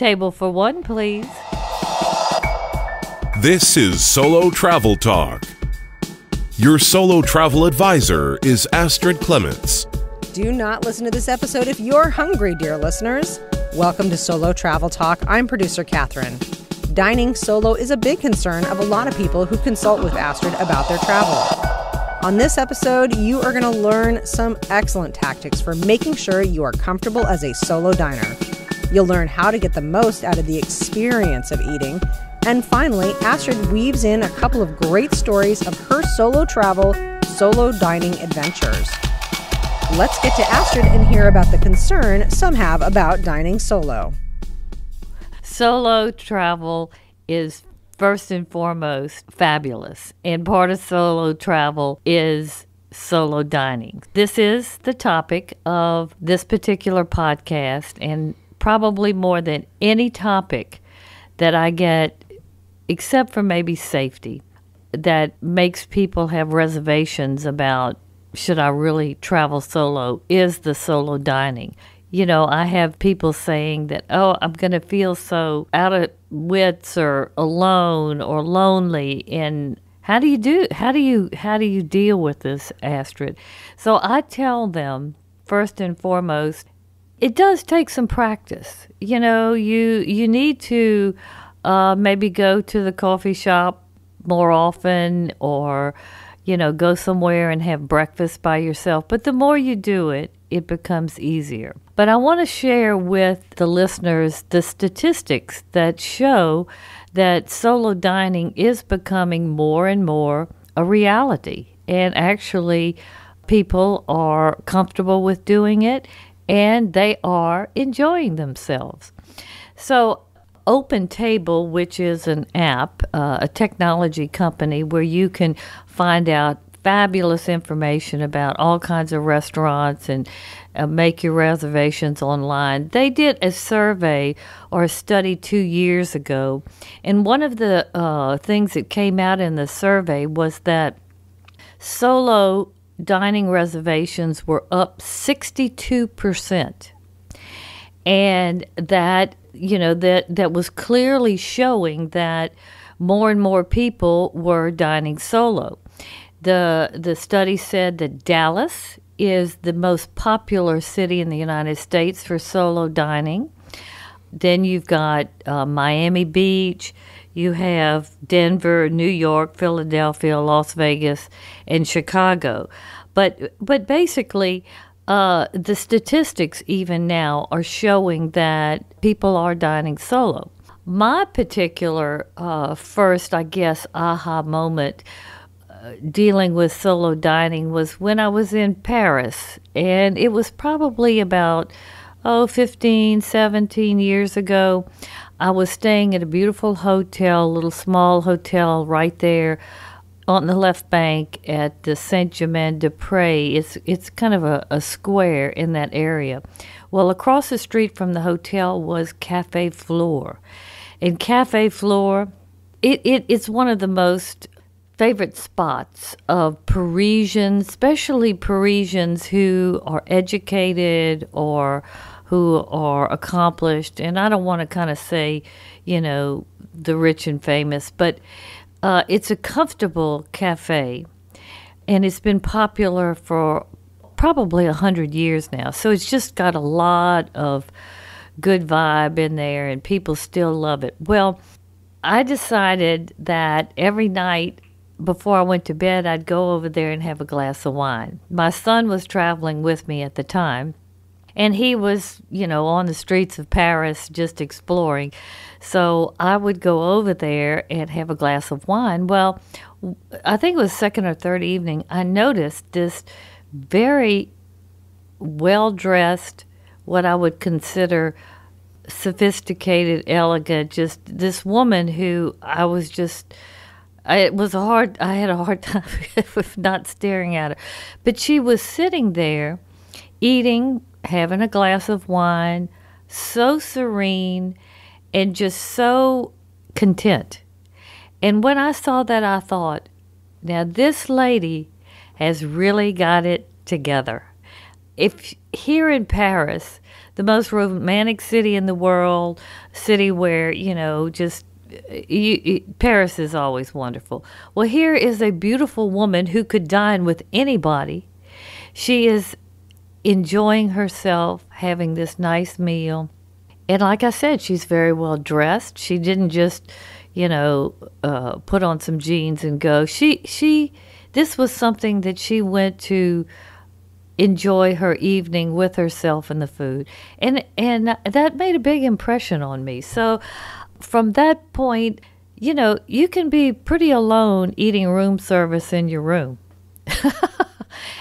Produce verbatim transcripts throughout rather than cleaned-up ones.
Table for one, please. This is Solo Travel Talk. Your solo travel advisor is Astrid Clements. Do not listen to this episode if you're hungry, dear listeners. Welcome to Solo Travel Talk. I'm producer Catherine. Dining solo is a big concern of a lot of people who consult with Astrid about their travel. On this episode, you are going to learn some excellent tactics for making sure you are comfortable as a solo diner. You'll learn how to get the most out of the experience of eating. And finally, Astrid weaves in a couple of great stories of her solo travel, solo dining adventures. Let's get to Astrid and hear about the concern some have about dining solo. Solo travel is first and foremost fabulous, and part of solo travel is solo dining. This is the topic of this particular podcast, and probably more than any topic that I get, except for maybe safety, that makes people have reservations about, should I really travel solo, is the solo dining. You know, I have people saying that, oh, I'm going to feel so out of wits or alone or lonely. And how do you do, how do you, how do you deal with this, Astrid? So I tell them, first and foremost, it does take some practice. You know, you, you need to uh, maybe go to the coffee shop more often, or, you know, go somewhere and have breakfast by yourself. But the more you do it, it becomes easier. But I want to share with the listeners the statistics that show that solo dining is becoming more and more a reality. And actually, people are comfortable with doing it, and they are enjoying themselves. So Open Table, which is an app, uh, a technology company where you can find out fabulous information about all kinds of restaurants and uh, make your reservations online. They did a survey or a study two years ago, and one of the uh, things that came out in the survey was that solo dining reservations were up sixty-two percent, and that, you know, that that was clearly showing that more and more people were dining solo. The the study said that Dallas is the most popular city in the United States for solo dining. Then you've got uh, Miami Beach, you have Denver, New York, Philadelphia, Las Vegas, and Chicago. But but basically, uh, the statistics even now are showing that people are dining solo. My particular uh, first, I guess, aha moment dealing with solo dining was when I was in Paris, and it was probably about, oh, fifteen, seventeen years ago. I was staying at a beautiful hotel, little small hotel right there on the left bank at the Saint-Germain-des-Prés. It's, it's kind of a, a square in that area. Well, across the street from the hotel was Cafe de Flore. And Cafe de Flore, it, it, it's one of the most favorite spots of Parisians, especially Parisians who are educated or who are accomplished. And I don't want to kind of say, you know, the rich and famous, but uh, it's a comfortable cafe, and it's been popular for probably a hundred years now. So it's just got a lot of good vibe in there, and people still love it. Well, I decided that every night before I went to bed, I'd go over there and have a glass of wine. My son was traveling with me at the time, and he was, you know, on the streets of Paris just exploring. So I would go over there and have a glass of wine. Well, I think it was second or third evening, I noticed this very well-dressed, what I would consider sophisticated, elegant, just this woman who I was just... It was a hard, I had a hard time with not staring at her. But she was sitting there, eating, having a glass of wine, so serene and just so content. And when I saw that, I thought, now this lady has really got it together. If here in Paris, the most romantic city in the world, city where, you know, just you, you, Paris is always wonderful. Well, here is a beautiful woman who could dine with anybody. She is enjoying herself, having this nice meal. And like I said, she's very well dressed. She didn't just, you know, uh, put on some jeans and go. She, she, this was something that she went to enjoy her evening with herself and the food. And, and that made a big impression on me. So from that point, you know, you can be pretty alone eating room service in your room.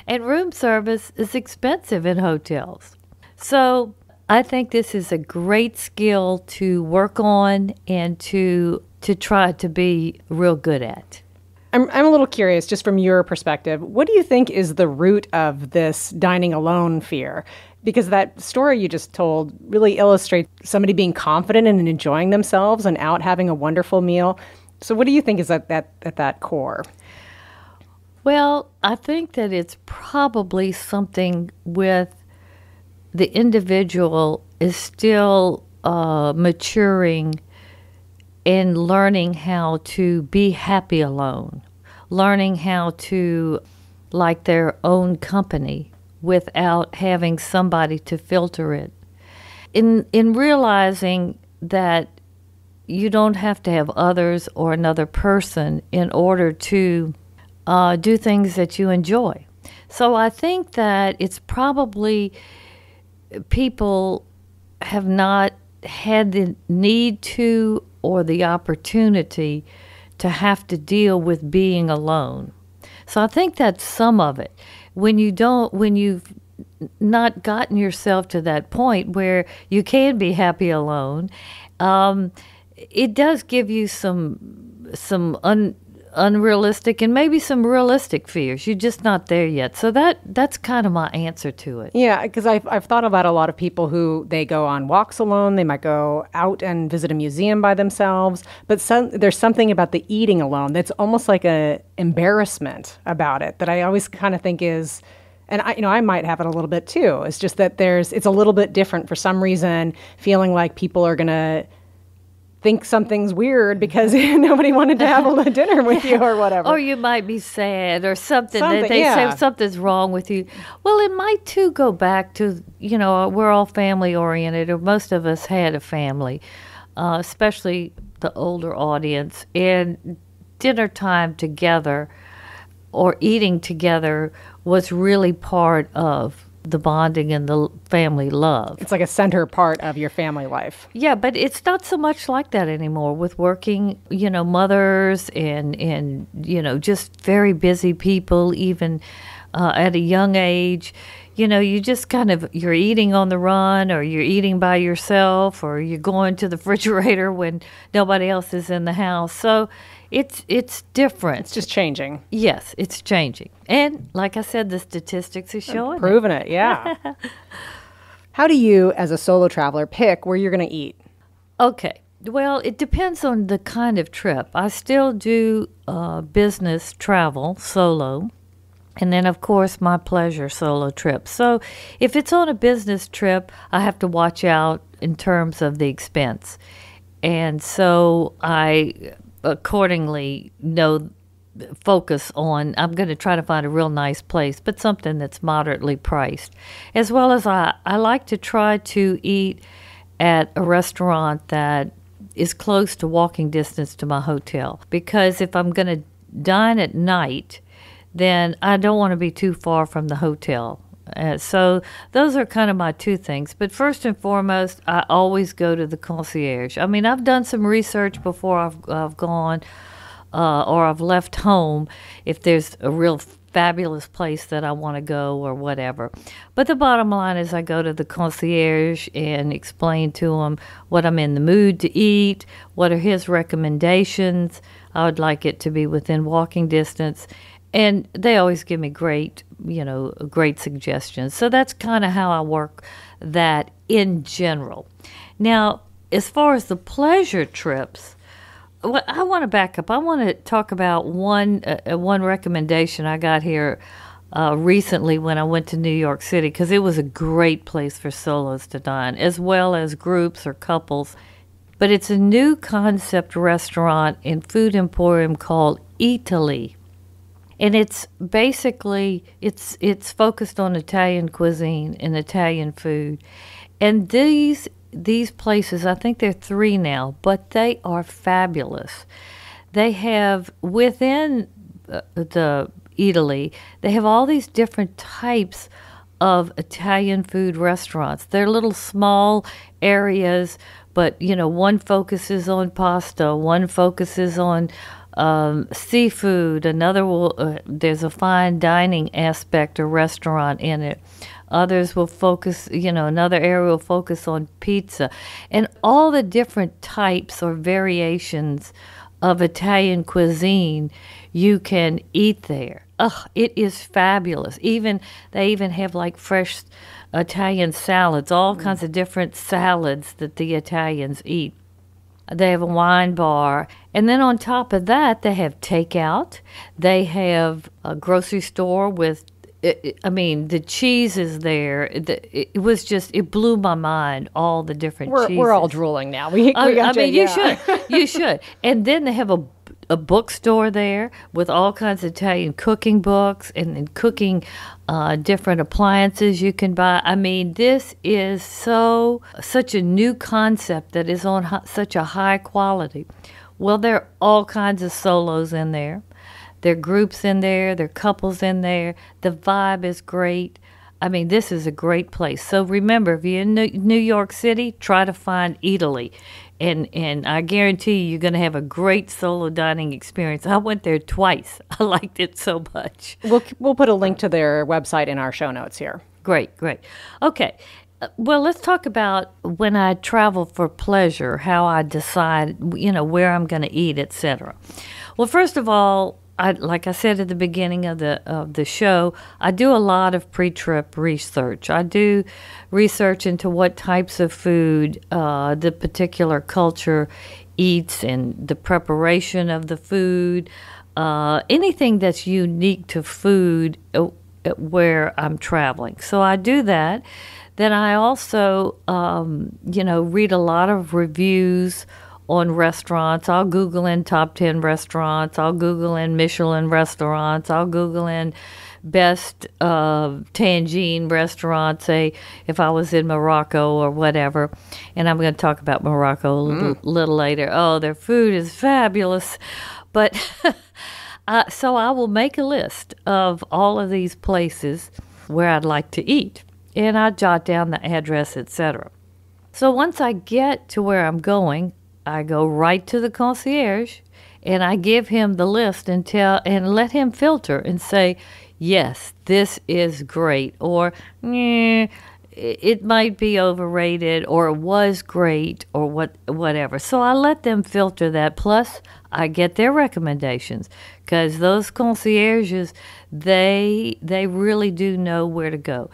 And room service is expensive in hotels. So I think this is a great skill to work on and to to try to be real good at. I'm I'm a little curious, just from your perspective, what do you think is the root of this dining alone fear? Because that story you just told really illustrates somebody being confident and enjoying themselves and out having a wonderful meal. So what do you think is at that, at that core? Well, I think that it's probably something with the individual is still uh, maturing and learning how to be happy alone, learning how to like their own company without having somebody to filter it. In, in realizing that you don't have to have others or another person in order to Uh, do things that you enjoy. So I think that it's probably people have not had the need to or the opportunity to have to deal with being alone. So I think that's some of it. When you don't, when you've not gotten yourself to that point where you can be happy alone, um, it does give you some some un. unrealistic and maybe some realistic fears. You're just not there yet. So that that's kind of my answer to it. Yeah, because I've, I've thought about a lot of people who, they go on walks alone, they might go out and visit a museum by themselves, but some, there's something about the eating alone that's almost like a embarrassment about it that I always kind of think is, and I, you know, I might have it a little bit too. It's just that there's, it's a little bit different for some reason, feeling like people are going to think something's weird because nobody wanted to have a dinner with you or whatever. Or you might be sad or something, something that they yeah. say something's wrong with you. Well, it might too go back to, you know, we're all family oriented, or most of us had a family, uh, especially the older audience. And dinner time together or eating together was really part of the bonding and the family love. It's like a center part of your family life. Yeah, but it's not so much like that anymore with working, you know, mothers and, and you know, just very busy people, even uh, at a young age. You know, you just kind of, you're eating on the run, or you're eating by yourself, or you're going to the refrigerator when nobody else is in the house. So it's it's different. It's just changing. Yes, it's changing. And like I said, the statistics are showing it. Proving it, yeah. How do you, as a solo traveler, pick where you're going to eat? Okay. Well, it depends on the kind of trip. I still do uh, business travel, solo. And then, of course, my pleasure solo trip. So if it's on a business trip, I have to watch out in terms of the expense. And so I accordingly know, focus on, I'm going to try to find a real nice place, but something that's moderately priced. As well as I, I like to try to eat at a restaurant that is close to walking distance to my hotel. Because if I'm going to dine at night, then I don't want to be too far from the hotel. Uh, so those are kind of my two things. But first and foremost, I always go to the concierge. I mean, I've done some research before I've, I've gone uh, or I've left home if there's a real fabulous place that I want to go or whatever. But the bottom line is I go to the concierge and explain to him what I'm in the mood to eat, what are his recommendations. I would like it to be within walking distance. And they always give me great, you know, great suggestions. So that's kind of how I work that in general. Now, as far as the pleasure trips, well, I want to back up. I want to talk about one uh, one recommendation I got here uh, recently when I went to New York City, because it was a great place for solos to dine, as well as groups or couples. But it's a new concept restaurant and food emporium called Eataly. And it's basically, it's it's focused on Italian cuisine and Italian food. And these these places, I think there are three now, but they are fabulous. They have, within the Eataly, they have all these different types of Italian food restaurants. They're little small areas, but, you know, one focuses on pasta, one focuses on Um, seafood, another will, uh, there's a fine dining aspect or restaurant in it. Others will focus, you know, another area will focus on pizza. And all the different types or variations of Italian cuisine you can eat there. Ugh, it is fabulous. Even, they even have like fresh Italian salads, all mm. kinds of different salads that the Italians eat. They have a wine bar. And then on top of that, they have takeout. They have a grocery store with, I mean, the cheese is there. It was just, it blew my mind, all the different we're, cheeses. We're all drooling now. We, we I, got I mean, you yeah. should. You should. And then they have a, a bookstore there with all kinds of Italian cooking books and, and cooking uh, different appliances you can buy. I mean, this is so such a new concept that is on ho- such a high quality. Well, there are all kinds of solos in there. There are groups in there. There are couples in there. The vibe is great. I mean, this is a great place. So remember, if you're in New York City, try to find Eataly. And and I guarantee you, you're going to have a great solo dining experience. I went there twice. I liked it so much. We'll, we'll put a link to their website in our show notes here. Great, great. Okay. Well, let's talk about when I travel for pleasure, how I decide, you know, where I'm going to eat, et cetera. Well, first of all, I, like I said at the beginning of the of the show, I do a lot of pre-trip research. I do research into what types of food uh, the particular culture eats and the preparation of the food, uh, anything that's unique to food where I'm traveling. So I do that. Then I also, um, you know, read a lot of reviews on restaurants. I'll Google in top ten restaurants. I'll Google in Michelin restaurants. I'll Google in best uh, Tagine restaurants, say, if I was in Morocco or whatever. And I'm going to talk about Morocco a little, mm. little later. Oh, their food is fabulous. But uh, so I will make a list of all of these places where I'd like to eat. And I jot down the address, et cetera. So once I get to where I'm going, I go right to the concierge and I give him the list and tell and let him filter and say, yes, this is great, or eh, it might be overrated, or it was great, or what, whatever. So I let them filter that. Plus, I get their recommendations, because those concierges, they they really do know where to go.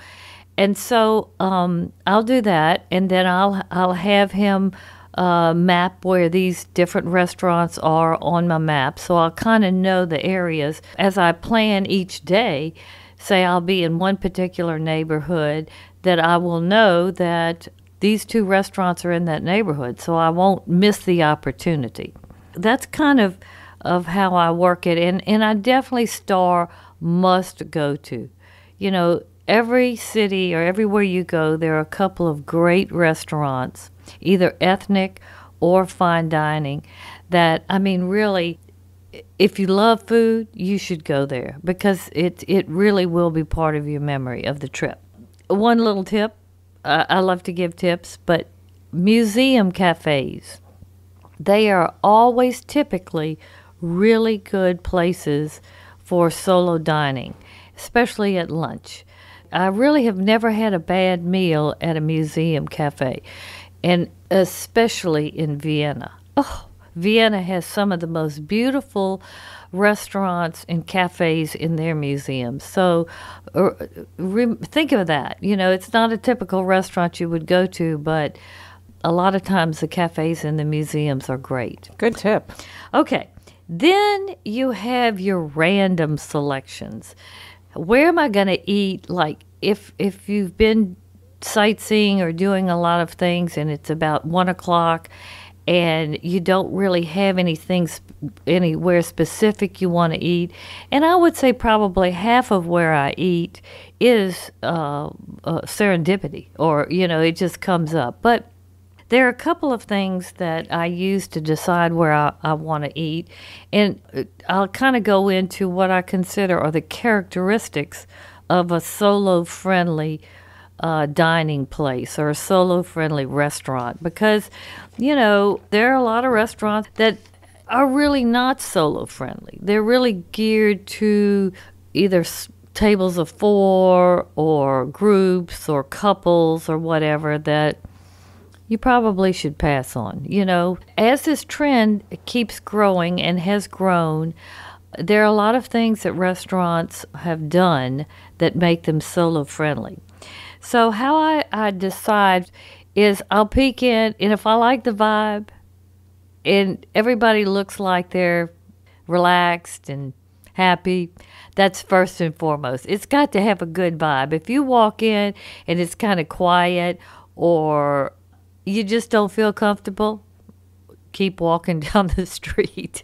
And so um, I'll do that, and then I'll I'll have him Uh, map where these different restaurants are on my map. So I'll kind of know the areas as I plan each day. Say I'll be in one particular neighborhood, that I will know that these two restaurants are in that neighborhood, so I won't miss the opportunity. That's kind of of how I work it. And, and I definitely star must go to. You know, every city or everywhere you go, there are a couple of great restaurants, either ethnic or fine dining, that, I mean, really, if you love food, you should go there, because it, it really will be part of your memory of the trip. One little tip, uh, I love to give tips, but museum cafes, they are always typically really good places for solo dining, especially at lunch. I really have never had a bad meal at a museum cafe. And especially in Vienna. Oh, Vienna has some of the most beautiful restaurants and cafes in their museums. So uh, re- think of that. You know, it's not a typical restaurant you would go to, but a lot of times the cafes in the museums are great. Good tip. Okay. Then you have your random selections. where am I going to eat? Like, if if you've been sightseeing or doing a lot of things and it's about one o'clock and you don't really have anything anywhere specific you want to eat, and I would say probably half of where I eat is uh, uh, serendipity, or, you know, it just comes up. But there are a couple of things that I use to decide where I, I want to eat, and I'll kind of go into what I consider are the characteristics of a solo-friendly uh, dining place or a solo-friendly restaurant, because, you know, there are a lot of restaurants that are really not solo-friendly. They're really geared to either tables of four or groups or couples or whatever that you probably should pass on. You know, as this trend keeps growing and has grown, there are a lot of things that restaurants have done that make them solo-friendly. So how I, I decide is I'll peek in, and if I like the vibe, and everybody looks like they're relaxed and happy, that's first and foremost. It's got to have a good vibe. If you walk in and it's kind of quiet or you just don't feel comfortable, keep walking down the street.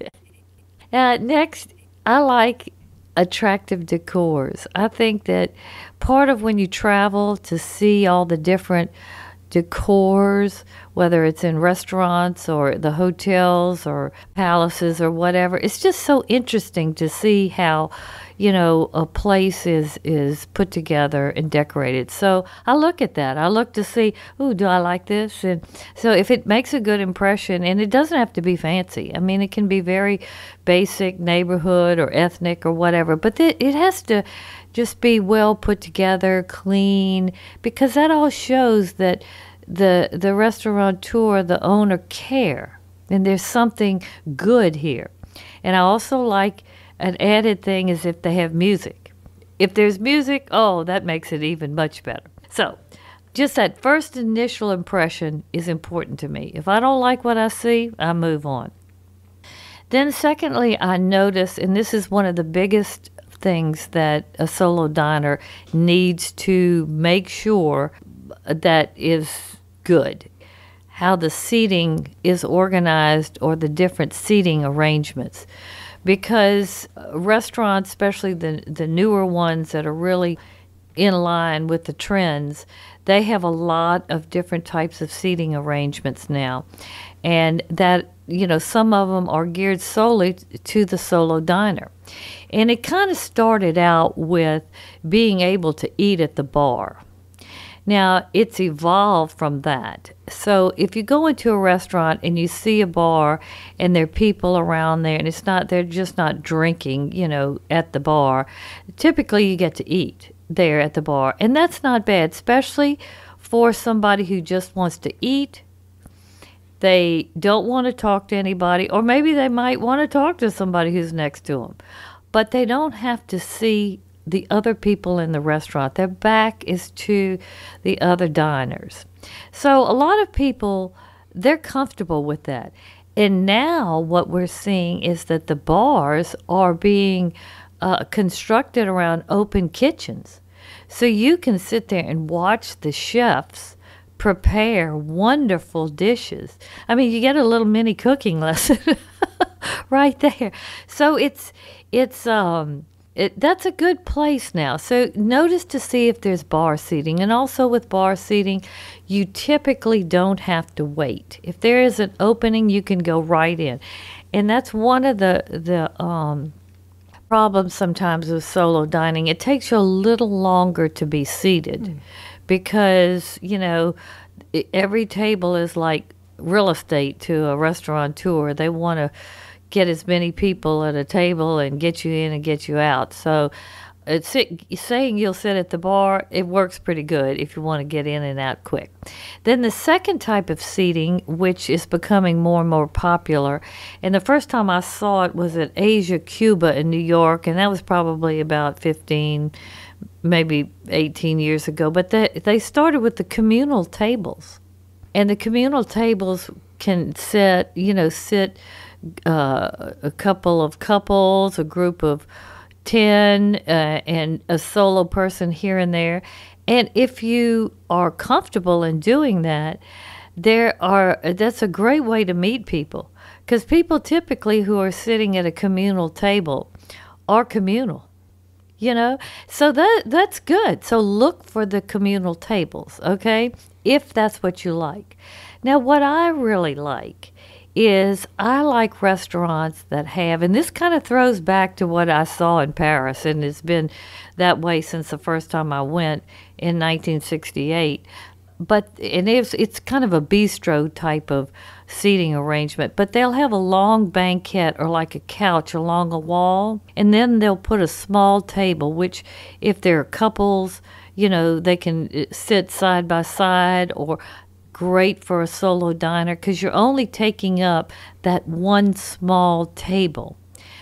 uh, next, I like attractive decors. I think that part of when you travel to see all the different decors, whether it's in restaurants or the hotels or palaces or whatever, it's just so interesting to see how, you know, a place is is put together and decorated. So I look at that. I look to see, oh, do I like this? And so if it makes a good impression, and it doesn't have to be fancy. I mean, it can be very basic neighborhood or ethnic or whatever, but th- it has to just be well put together, clean, because that all shows that the the restaurateur, the owner, care, and there's something good here. And I also like an added thing is if they have music. If there's music, oh, that makes it even much better. So just that first initial impression is important to me. If I don't like what I see, I move on. Then secondly, I notice, and this is one of the biggest things that a solo diner needs to make sure that is good, how the seating is organized or the different seating arrangements. Because restaurants, especially the the newer ones that are really in line with the trends, they have a lot of different types of seating arrangements now. And that, you know, some of them are geared solely to the solo diner. And it kind of started out with being able to eat at the bar. Now, it's evolved from that. So if you go into a restaurant and you see a bar and there are people around there and it's not, they're just not drinking, you know, at the bar, typically you get to eat there at the bar. And that's not bad, especially for somebody who just wants to eat. They don't want to talk to anybody, or maybe they might want to talk to somebody who's next to them. But they don't have to see the other people in the restaurant. Their back is to the other diners. So a lot of people, they're comfortable with that. And now what we're seeing is that the bars are being uh, constructed around open kitchens. So you can sit there and watch the chefs prepare wonderful dishes. I mean, you get a little mini cooking lesson right there. So it's it's um it, that's a good place now. So notice to see if there's bar seating, and also with bar seating, you typically don't have to wait. If there is an opening, you can go right in, and that's one of the the um. problem sometimes with solo dining. It takes you a little longer to be seated mm. because, you know, every table is like real estate to a restaurateur. They want to get as many people at a table and get you in and get you out. So it's saying you'll sit at the bar, it works pretty good if you want to get in and out quick. Then the second type of seating, which is becoming more and more popular, and the first time I saw it was at Asia Cuba in New York, and that was probably about fifteen, maybe eighteen years ago. But they, they started with the communal tables, and the communal tables can sit, you know, sit uh, a couple of couples, a group of ten uh, and a solo person here and there. And if you are comfortable in doing that, there are that's a great way to meet people, because people typically who are sitting at a communal table are communal, you know. So that that's good. So look for the communal tables, okay, if that's what you like. Now, what I really like is I like restaurants that have, and this kind of throws back to what I saw in Paris, and it's been that way since the first time I went in nineteen sixty-eight. But and it's, it's kind of a bistro type of seating arrangement, but they'll have a long banquette or like a couch along a wall, and then they'll put a small table, which if there are couples, you know, they can sit side by side, or great for a solo diner because you're only taking up that one small table.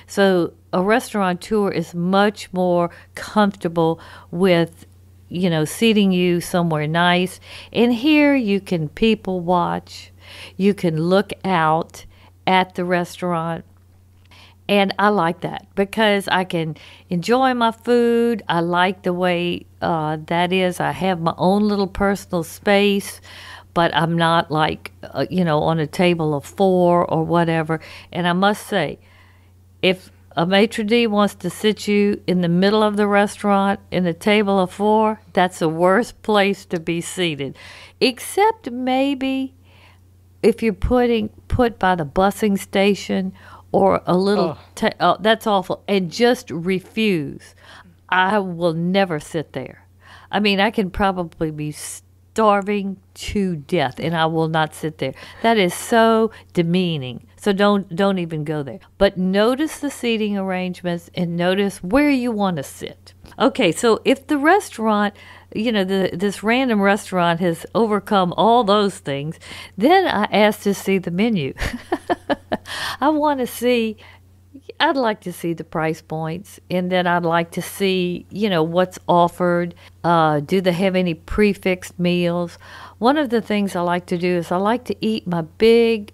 So a restaurateur is much more comfortable with, you know, seating you somewhere nice. And here you can people watch. You can look out at the restaurant. And I like that because I can enjoy my food. I like the way uh, that is. I have my own little personal space, but I'm not like, uh, you know, on a table of four or whatever. And I must say, if a maitre d' wants to sit you in the middle of the restaurant in a table of four, that's the worst place to be seated. Except maybe if you're putting put by the busing station or a little, oh. ta oh, that's awful, and just refuse. I will never sit there. I mean, I can probably be starving to death, and I will not sit there. That is so demeaning. So don't don't even go there. But notice the seating arrangements and notice where you want to sit. Okay, so if the restaurant, you know, the, this random restaurant has overcome all those things, then I ask to see the menu. I want to see, I'd like to see the price points, and then I'd like to see, you know, what's offered. Uh, do they have any prefixed meals? One of the things I like to do is I like to eat my big,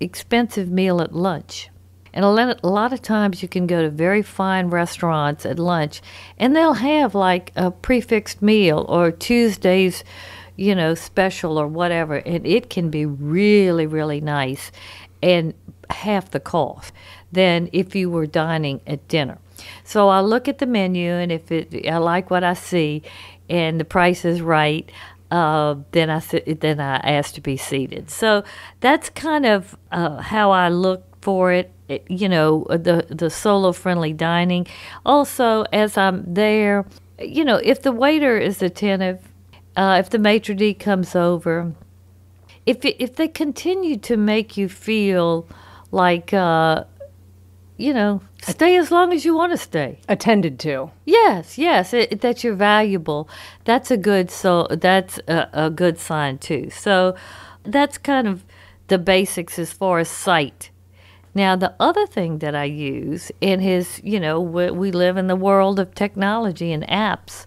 expensive meal at lunch. And a lot of times you can go to very fine restaurants at lunch, and they'll have like a prefixed meal or Tuesday's, you know, special or whatever. And it can be really, really nice and half the cost than if you were dining at dinner. So I look at the menu, and if it, I like what I see and the price is right, uh, then I then I ask to be seated. So that's kind of uh, how I look for it, you know, the the solo friendly dining. Also, as I'm there, you know, if the waiter is attentive, uh, if the maitre d' comes over, if it, if they continue to make you feel like, uh, you know, stay as long as you want to stay. Attended to. Yes, yes, it, it, that you're valuable. That's a good so. That's a, a good sign too. So, that's kind of the basics as far as sight. Now, the other thing that I use in his, you know, we, we live in the world of technology and apps.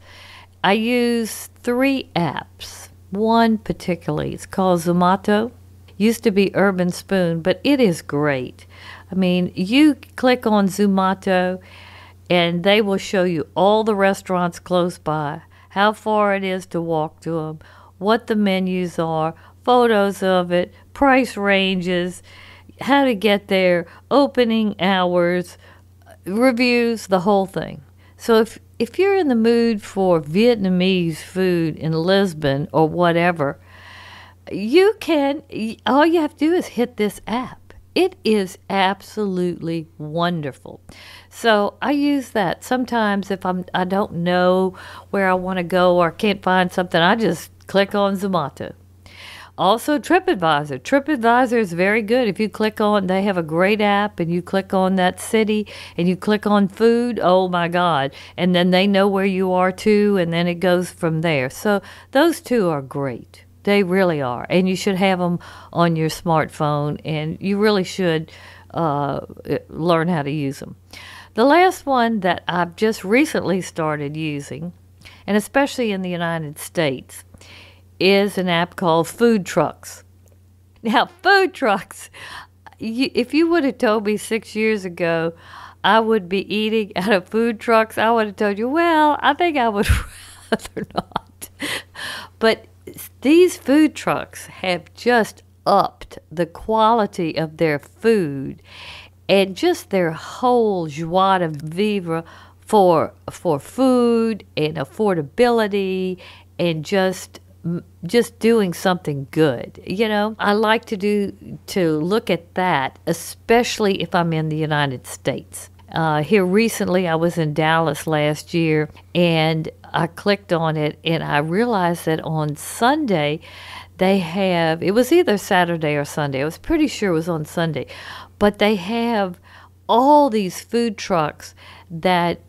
I use three apps. One particularly, it's called Zomato. Used to be Urban Spoon, but it is great. I mean, you click on Zomato, and they will show you all the restaurants close by, how far it is to walk to them, what the menus are, photos of it, price ranges, how to get there, opening hours, reviews, the whole thing. So if, if you're in the mood for Vietnamese food in Lisbon or whatever, you can, all you have to do is hit this app. It is absolutely wonderful. So I use that. Sometimes if I'm, I don't know where I want to go or can't find something, I just click on Zomato. Also TripAdvisor. TripAdvisor is very good. If you click on, they have a great app, and you click on that city and you click on food, oh my God. And then they know where you are too, and then it goes from there. So those two are great. They really are, and you should have them on your smartphone, and you really should uh, learn how to use them. The last one that I've just recently started using, and especially in the United States, is an app called Food Trucks. Now, Food Trucks, you, if you would have told me six years ago I would be eating out of food trucks, I would have told you, well, I think I would rather not. But these food trucks have just upped the quality of their food and just their whole joie de vivre for for food and affordability and just just doing something good. You know, I like to do to look at that, especially if I'm in the United States. Uh, here recently, I was in Dallas last year, and I clicked on it, and I realized that on Sunday, they have, it was either Saturday or Sunday, I was pretty sure it was on Sunday, but they have all these food trucks that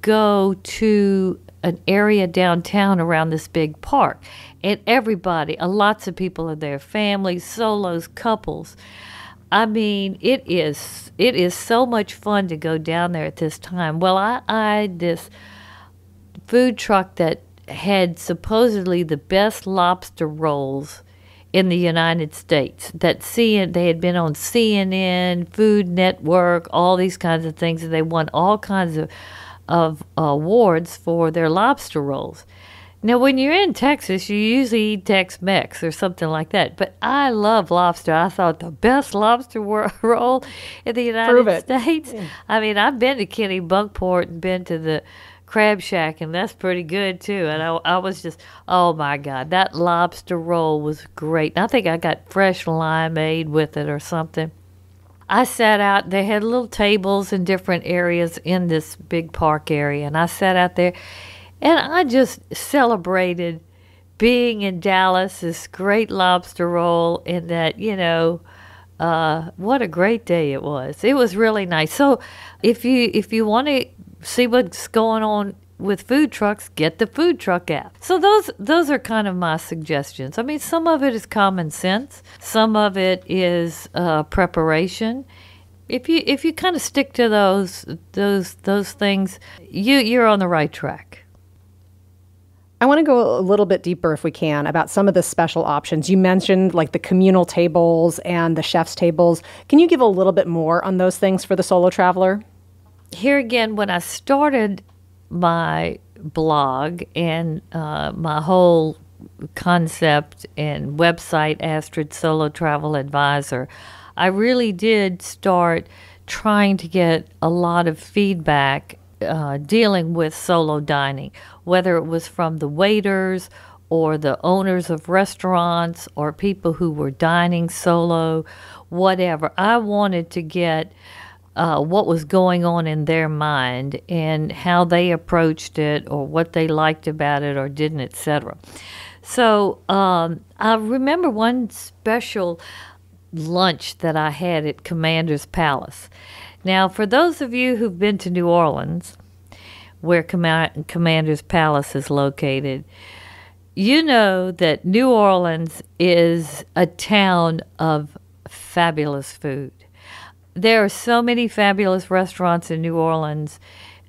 go to an area downtown around this big park. And everybody, uh, lots of people are there, families, solos, couples. I mean, it is it is so much fun to go down there at this time. Well, I eyed this food truck that had supposedly the best lobster rolls in the United States. That C N they had been on C N N, Food Network, all these kinds of things, and they won all kinds of of uh, awards for their lobster rolls. Now, when you're in Texas, you usually eat Tex-Mex or something like that. But I love lobster. I thought the best lobster roll in the United States. Yeah. I mean, I've been to Kennebunkport and been to the Crab Shack, and that's pretty good, too. And I, I was just, oh, my God, that lobster roll was great. And I think I got fresh limeade with it or something. I sat out. They had little tables in different areas in this big park area, and I sat out there. And I just celebrated being in Dallas, this great lobster roll, and that, you know, uh, what a great day it was. It was really nice. So if you if you want to see what's going on with food trucks, get the food truck app. So those those are kind of my suggestions. I mean, some of it is common sense. Some of it is uh, preparation. If you if you kind of stick to those those those things, you you're on the right track. I want to go a little bit deeper, if we can, about some of the special options. You mentioned like the communal tables and the chef's tables. Can you give a little bit more on those things for the solo traveler? Here again, when I started my blog and uh, my whole concept and website, Astrid Solo Travel Advisor, I really did start trying to get a lot of feedback Uh, dealing with solo dining, whether it was from the waiters or the owners of restaurants or people who were dining solo, whatever. I wanted to get uh, what was going on in their mind and how they approached it or what they liked about it or didn't, et cetera. So um, I remember one special lunch that I had at Commander's Palace. Now, for those of you who've been to New Orleans, where Comm- Commander's Palace is located, you know that New Orleans is a town of fabulous food. There are so many fabulous restaurants in New Orleans.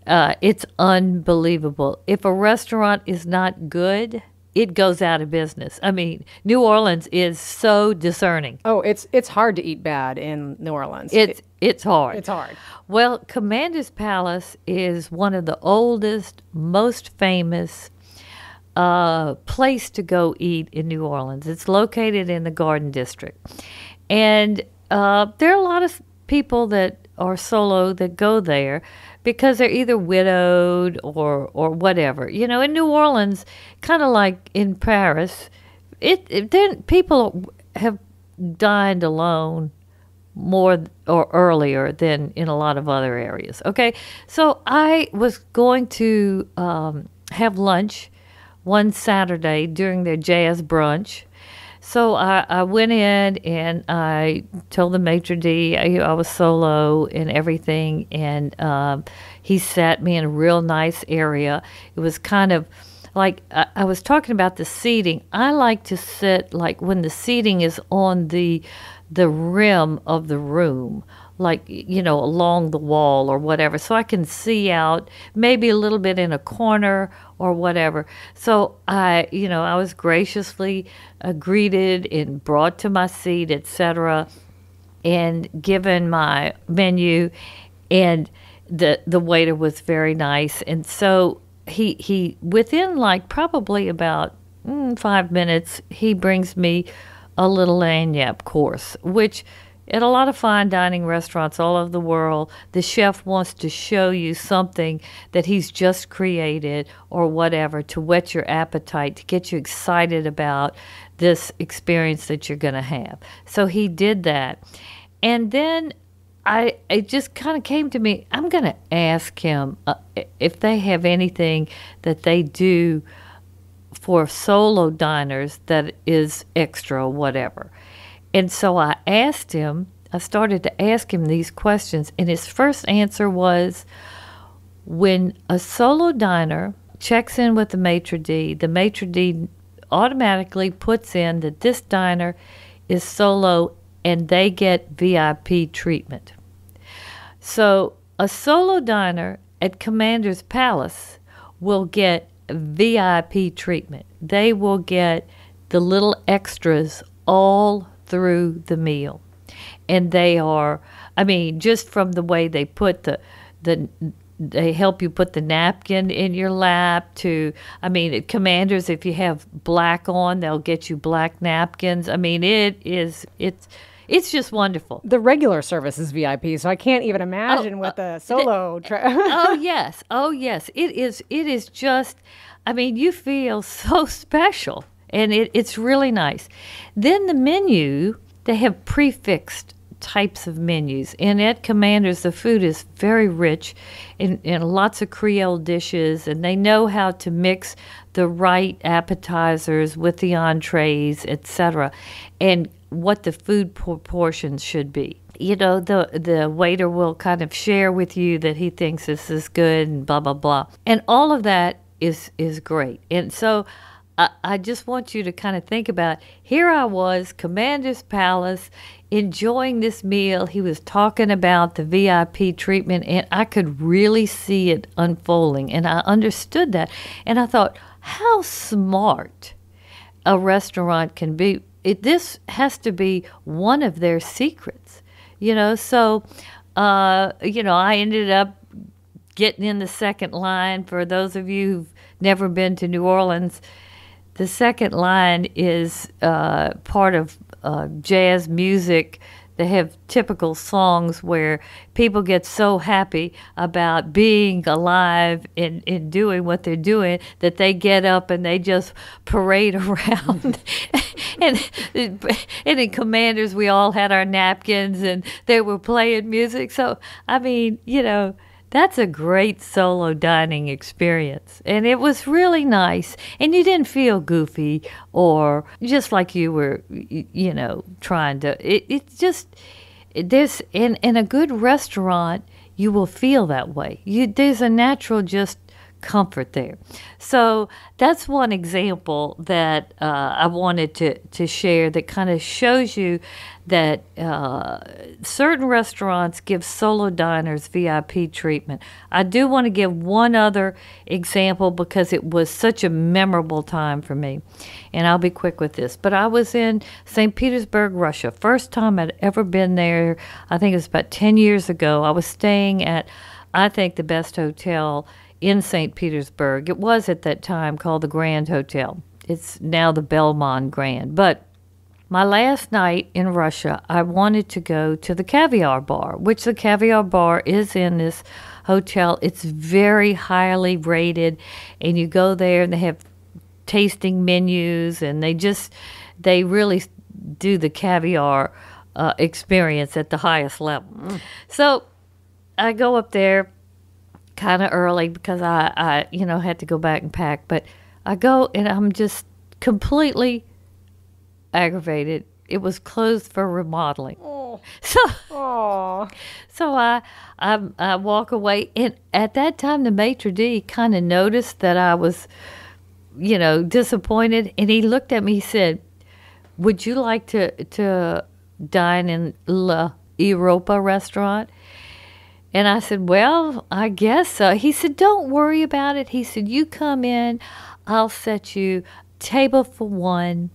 Uh, it's unbelievable. If a restaurant is not good, it goes out of business. I mean, New Orleans is so discerning. Oh, it's it's hard to eat bad in New Orleans. It's it, it's hard. It's hard. Well, Commander's Palace is one of the oldest, most famous uh, place to go eat in New Orleans. It's located in the Garden District, and uh, there are a lot of people that are solo that go there because they're either widowed or or whatever. You know, in New Orleans, kind of like in Paris, it, it then people have dined alone more or earlier than in a lot of other areas. Okay, so I was going to um, have lunch one Saturday during their jazz brunch. So I, I went in and I told the maitre d' I, I was solo and everything, and um, he sat me in a real nice area. It was kind of like I, I was talking about the seating. I like to sit like when the seating is on the the rim of the room, like, you know, along the wall or whatever, so I can see out maybe a little bit in a corner or whatever. So I, you know, I was graciously uh, greeted and brought to my seat, et cetera, and given my menu. And the the waiter was very nice, and so he he within like probably about mm, five minutes he brings me a little lagniappe course, which at a lot of fine dining restaurants all over the world, the chef wants to show you something that he's just created or whatever to whet your appetite, to get you excited about this experience that you're going to have. So he did that. And then I, it just kind of came to me, I'm going to ask him uh, if they have anything that they do for solo diners that is extra or whatever. And so I asked him, I started to ask him these questions, and his first answer was, when a solo diner checks in with the maitre d', the maitre d' automatically puts in that this diner is solo and they get V I P treatment. So a solo diner at Commander's Palace will get V I P treatment. They will get the little extras all through the meal, and they are, I mean, just from the way they put the the they help you put the napkin in your lap to, I mean, at Commander's, if you have black on, they'll get you black napkins. I mean, it is it's it's just wonderful. The regular service is V I P, so I can't even imagine oh, what the uh, solo. Tra- oh yes, oh yes, it is. It is just, I mean, you feel so special. And it, it's really nice. Then the menu, they have prefixed types of menus. And at Commander's, the food is very rich in, in lots of Creole dishes. And they know how to mix the right appetizers with the entrees, et cetera. And what the food proportions should be. You know, the, the waiter will kind of share with you that he thinks this is good and blah, blah, blah. And all of that is, is great. And so I just want you to kind of think about, here I was, Commander's Palace, enjoying this meal. He was talking about the V I P treatment, and I could really see it unfolding, and I understood that. And I thought, how smart a restaurant can be. It, this has to be one of their secrets, you know. So, uh, you know, I ended up getting in the second line. For those of you who've never been to New Orleans, the second line is uh, part of uh, jazz music. They have typical songs where people get so happy about being alive and, and doing what they're doing that they get up and they just parade around. and, and in Commander's, we all had our napkins and they were playing music. So, I mean, you know, that's a great solo dining experience. And it was really nice. And you didn't feel goofy or just like you were, you know, trying to. It, it's just, there's, in, in a good restaurant, you will feel that way. You, there's a natural just comfort there. So that's one example that uh, I wanted to, to share that kind of shows you that uh, certain restaurants give solo diners V I P treatment. I do want to give one other example because it was such a memorable time for me, and I'll be quick with this. But I was in Saint Petersburg, Russia. First time I'd ever been there. I think it was about ten years ago. I was staying at, I think, the best hotel in Saint Petersburg. It was at that time called the Grand Hotel. It's now the Belmont Grand. But my last night in Russia, I wanted to go to the Caviar Bar, which the Caviar Bar is in this hotel. It's very highly rated, and you go there and they have tasting menus, and they just, they really do the caviar uh, experience at the highest level. Mm. So I go up there kind of early because I, I, you know, had to go back and pack. But I go and I'm just completely aggravated. It was closed for remodeling. Oh. So, oh. so I, I, I walk away. And at that time, the maitre d' kind of noticed that I was, you know, disappointed. And he looked at me, he said, would you like to, to dine in La Europa restaurant? And I said, well, I guess so. He said, don't worry about it. He said, you come in, I'll set you table for one.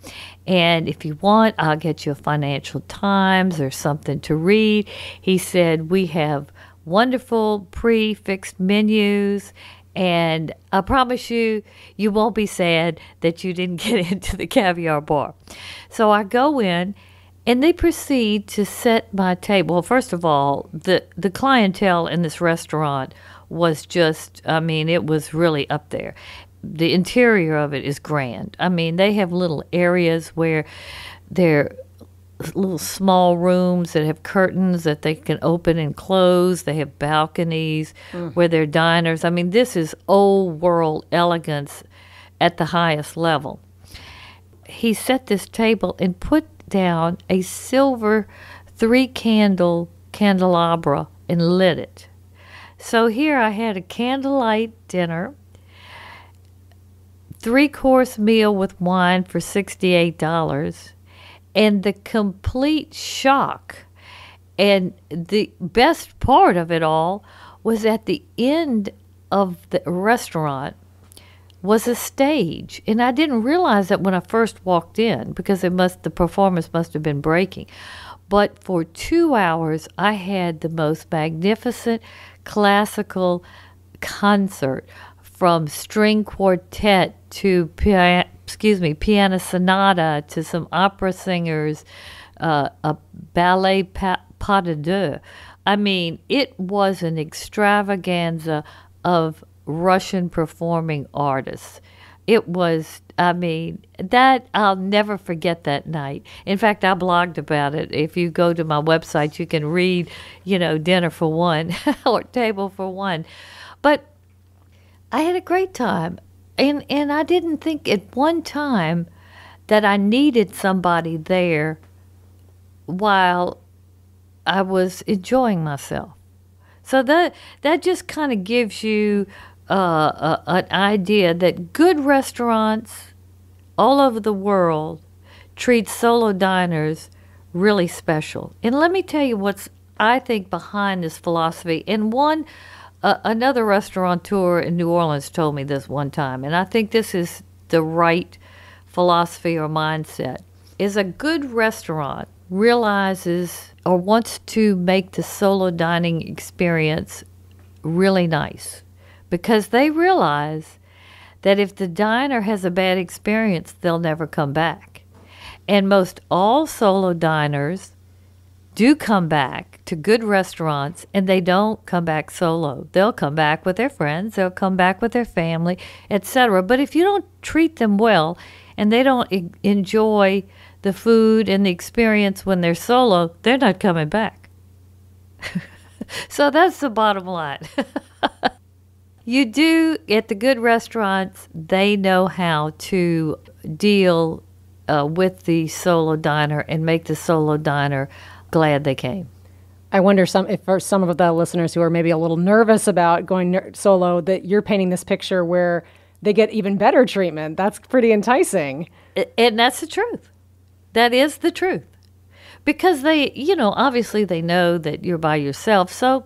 And if you want, I'll get you a Financial Times or something to read. He said, we have wonderful pre-fixed menus. And I promise you, you won't be sad that you didn't get into the caviar bar. So I go in, and they proceed to set my table. First of all, the, the clientele in this restaurant was just, I mean, it was really up there. The interior of it is grand. I mean, they have little areas where they're little small rooms that have curtains that they can open and close. They have balconies mm. where they're diners. I mean, this is old world elegance at the highest level. He set this table and put down a silver three candle candelabra and lit it. So here I had a candlelight dinner, three course meal with wine for sixty-eight dollars. And the complete shock, and the best part of it all, was at the end of the restaurant was a stage. And I didn't realize that when I first walked in, because it must the performance must have been breaking. But for two hours, I had the most magnificent classical concert, from string quartet to piano. Excuse me, piano sonata, to some opera singers, uh, a ballet pas de deux. I mean, it was an extravaganza of Russian performing artists. It was, I mean, that I'll never forget that night. In fact, I blogged about it. If you go to my website, you can read, you know, dinner for one or table for one. But I had a great time. And and I didn't think at one time that I needed somebody there while I was enjoying myself. So that that just kind of gives you uh, a, an idea that good restaurants all over the world treat solo diners really special. And let me tell you what's, I think, behind this philosophy. And one Uh, another restaurateur in New Orleans told me this one time, and I think this is the right philosophy or mindset, is a good restaurant realizes or wants to make the solo dining experience really nice, because they realize that if the diner has a bad experience, they'll never come back. And most all solo diners do come back to good restaurants, and they don't come back solo. They'll come back with their friends, they'll come back with their family, et cetera. But if you don't treat them well and they don't e- enjoy the food and the experience when they're solo, they're not coming back. So that's the bottom line. You do, at the good restaurants, they know how to deal uh, with the solo diner and make the solo diner glad they came. I wonder some if for some of the listeners who are maybe a little nervous about going ner solo, that you're painting this picture where they get even better treatment. That's pretty enticing. And that's the truth. That is the truth. Because they, you know, obviously they know that you're by yourself. So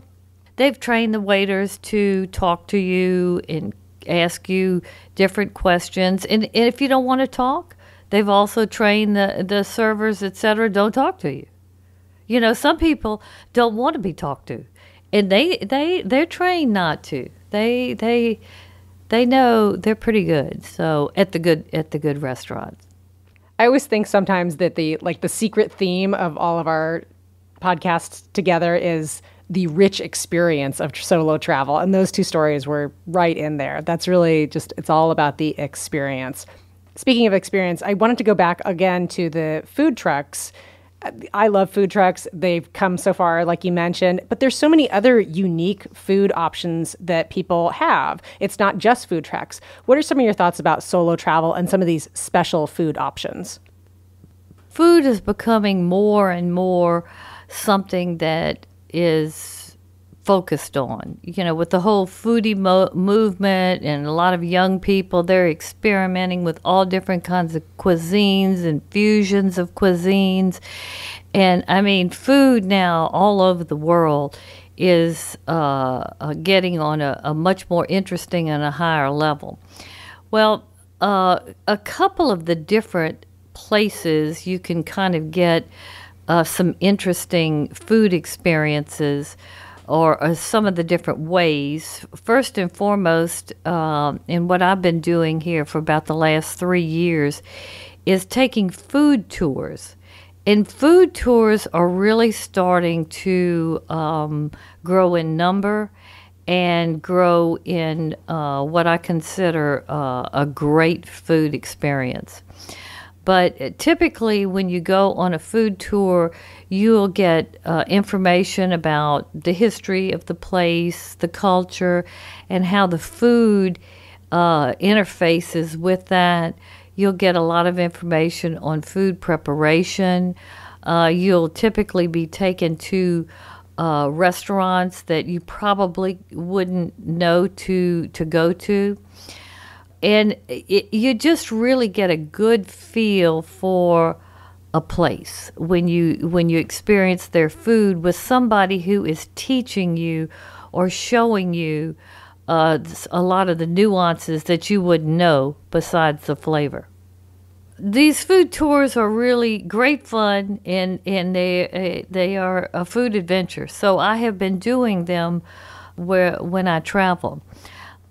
they've trained the waiters to talk to you and ask you different questions. And, and if you don't want to talk, they've also trained the, the servers, et cetera, don't talk to you. You know, some people don't want to be talked to, and they they they're trained not to. They they they know they're pretty good. So at the good at the good restaurants, I always think sometimes that the like the secret theme of all of our podcasts together is the rich experience of solo travel, and those two stories were right in there. That's really just it's all about the experience. Speaking of experience, I wanted to go back again to the food trucks. I love food trucks. They've come so far, like you mentioned, but there's so many other unique food options that people have. It's not just food trucks. What are some of your thoughts about solo travel and some of these special food options? Food is becoming more and more something that is focused on. You know, with the whole foodie mo movement and a lot of young people, they're experimenting with all different kinds of cuisines and fusions of cuisines. And I mean, food now all over the world is uh, uh, getting on a, a much more interesting and a higher level. Well, uh, a couple of the different places you can kind of get uh, some interesting food experiences or, or some of the different ways. First and foremost, uh, and what I've been doing here for about the last three years, is taking food tours. And food tours are really starting to um, grow in number and grow in uh, what I consider uh, a great food experience. But typically when you go on a food tour, you'll get uh, information about the history of the place, the culture, and how the food uh, interfaces with that. You'll get a lot of information on food preparation. Uh, you'll typically be taken to uh, restaurants that you probably wouldn't know to, to go to. And it, you just really get a good feel for a place when you when you experience their food with somebody who is teaching you or showing you uh, a lot of the nuances that you wouldn't know besides the flavor. These food tours are really great fun, and, and they, they are a food adventure. So I have been doing them where when I travel.